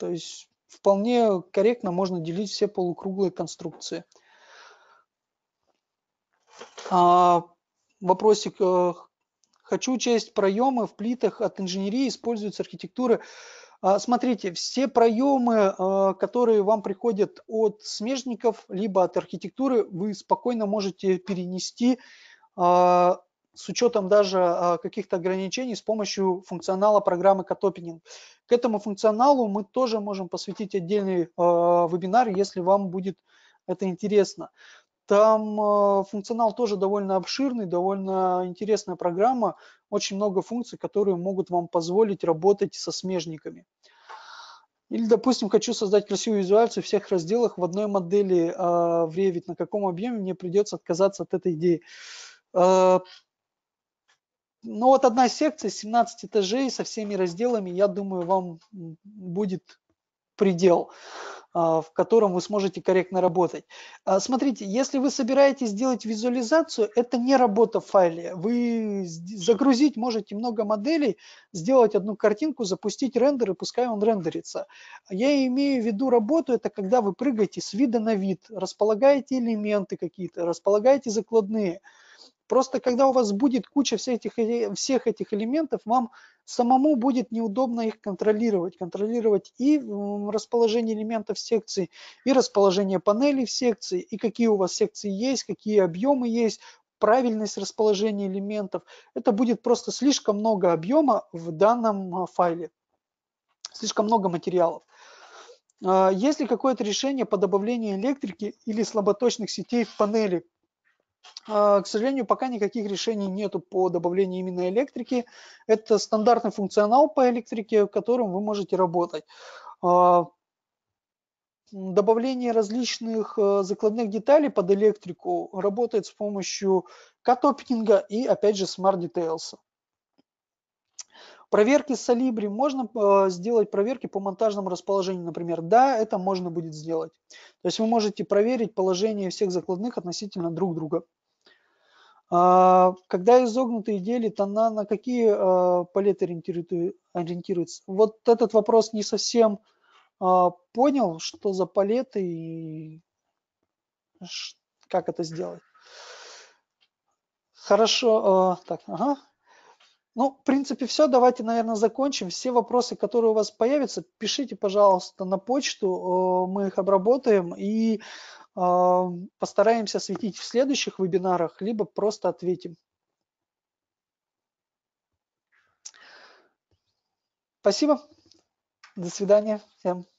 То есть вполне корректно можно делить все полукруглые конструкции. А, Вопросик. Хочу учесть проемы в плитах от инженерии, используются архитектуры. Смотрите, все проемы, которые вам приходят от смежников, либо от архитектуры, вы спокойно можете перенести с учетом даже каких-то ограничений с помощью функционала программы кат опенинг. К этому функционалу мы тоже можем посвятить отдельный вебинар, если вам будет это интересно. Там функционал тоже довольно обширный, довольно интересная программа, очень много функций, которые могут вам позволить работать со смежниками. Или, допустим, хочу создать красивую визуальцию всех разделов в одной модели в Revit. На каком объеме мне придется отказаться от этой идеи? Ну вот одна секция, семнадцать этажей со всеми разделами, я думаю, вам будет предел, в котором вы сможете корректно работать. Смотрите, если вы собираетесь сделать визуализацию, это не работа в файле. Вы загрузить можете много моделей, сделать одну картинку, запустить рендер, и пускай он рендерится. Я имею в виду работу, это когда вы прыгаете с вида на вид, располагаете элементы какие-то, располагаете закладные. Просто когда у вас будет куча всех этих, всех этих элементов, вам самому будет неудобно их контролировать. Контролировать и расположение элементов в секции, и расположение панелей в секции, и какие у вас секции есть, какие объемы есть, правильность расположения элементов. Это будет просто слишком много объема в данном файле, слишком много материалов. Есть ли какое-то решение по добавлению электрики или слаботочных сетей в панели? К сожалению, пока никаких решений нету по добавлению именно электрики. Это стандартный функционал по электрике, в котором вы можете работать. Добавление различных закладных деталей под электрику работает с помощью кат-опенинга и, опять же, Smart Details. Проверки с Solibri. Можно сделать проверки по монтажному расположению, например? Да, это можно будет сделать. То есть вы можете проверить положение всех закладных относительно друг друга. Когда изогнутые дели тона, на какие палеты ориентируются? Вот этот вопрос не совсем понял, что за палеты и как это сделать. Хорошо. Так, ага. Ну, в принципе, все. Давайте, наверное, закончим. Все вопросы, которые у вас появятся, пишите, пожалуйста, на почту. Мы их обработаем и постараемся осветить в следующих вебинарах, либо просто ответим. Спасибо. До свидания всем.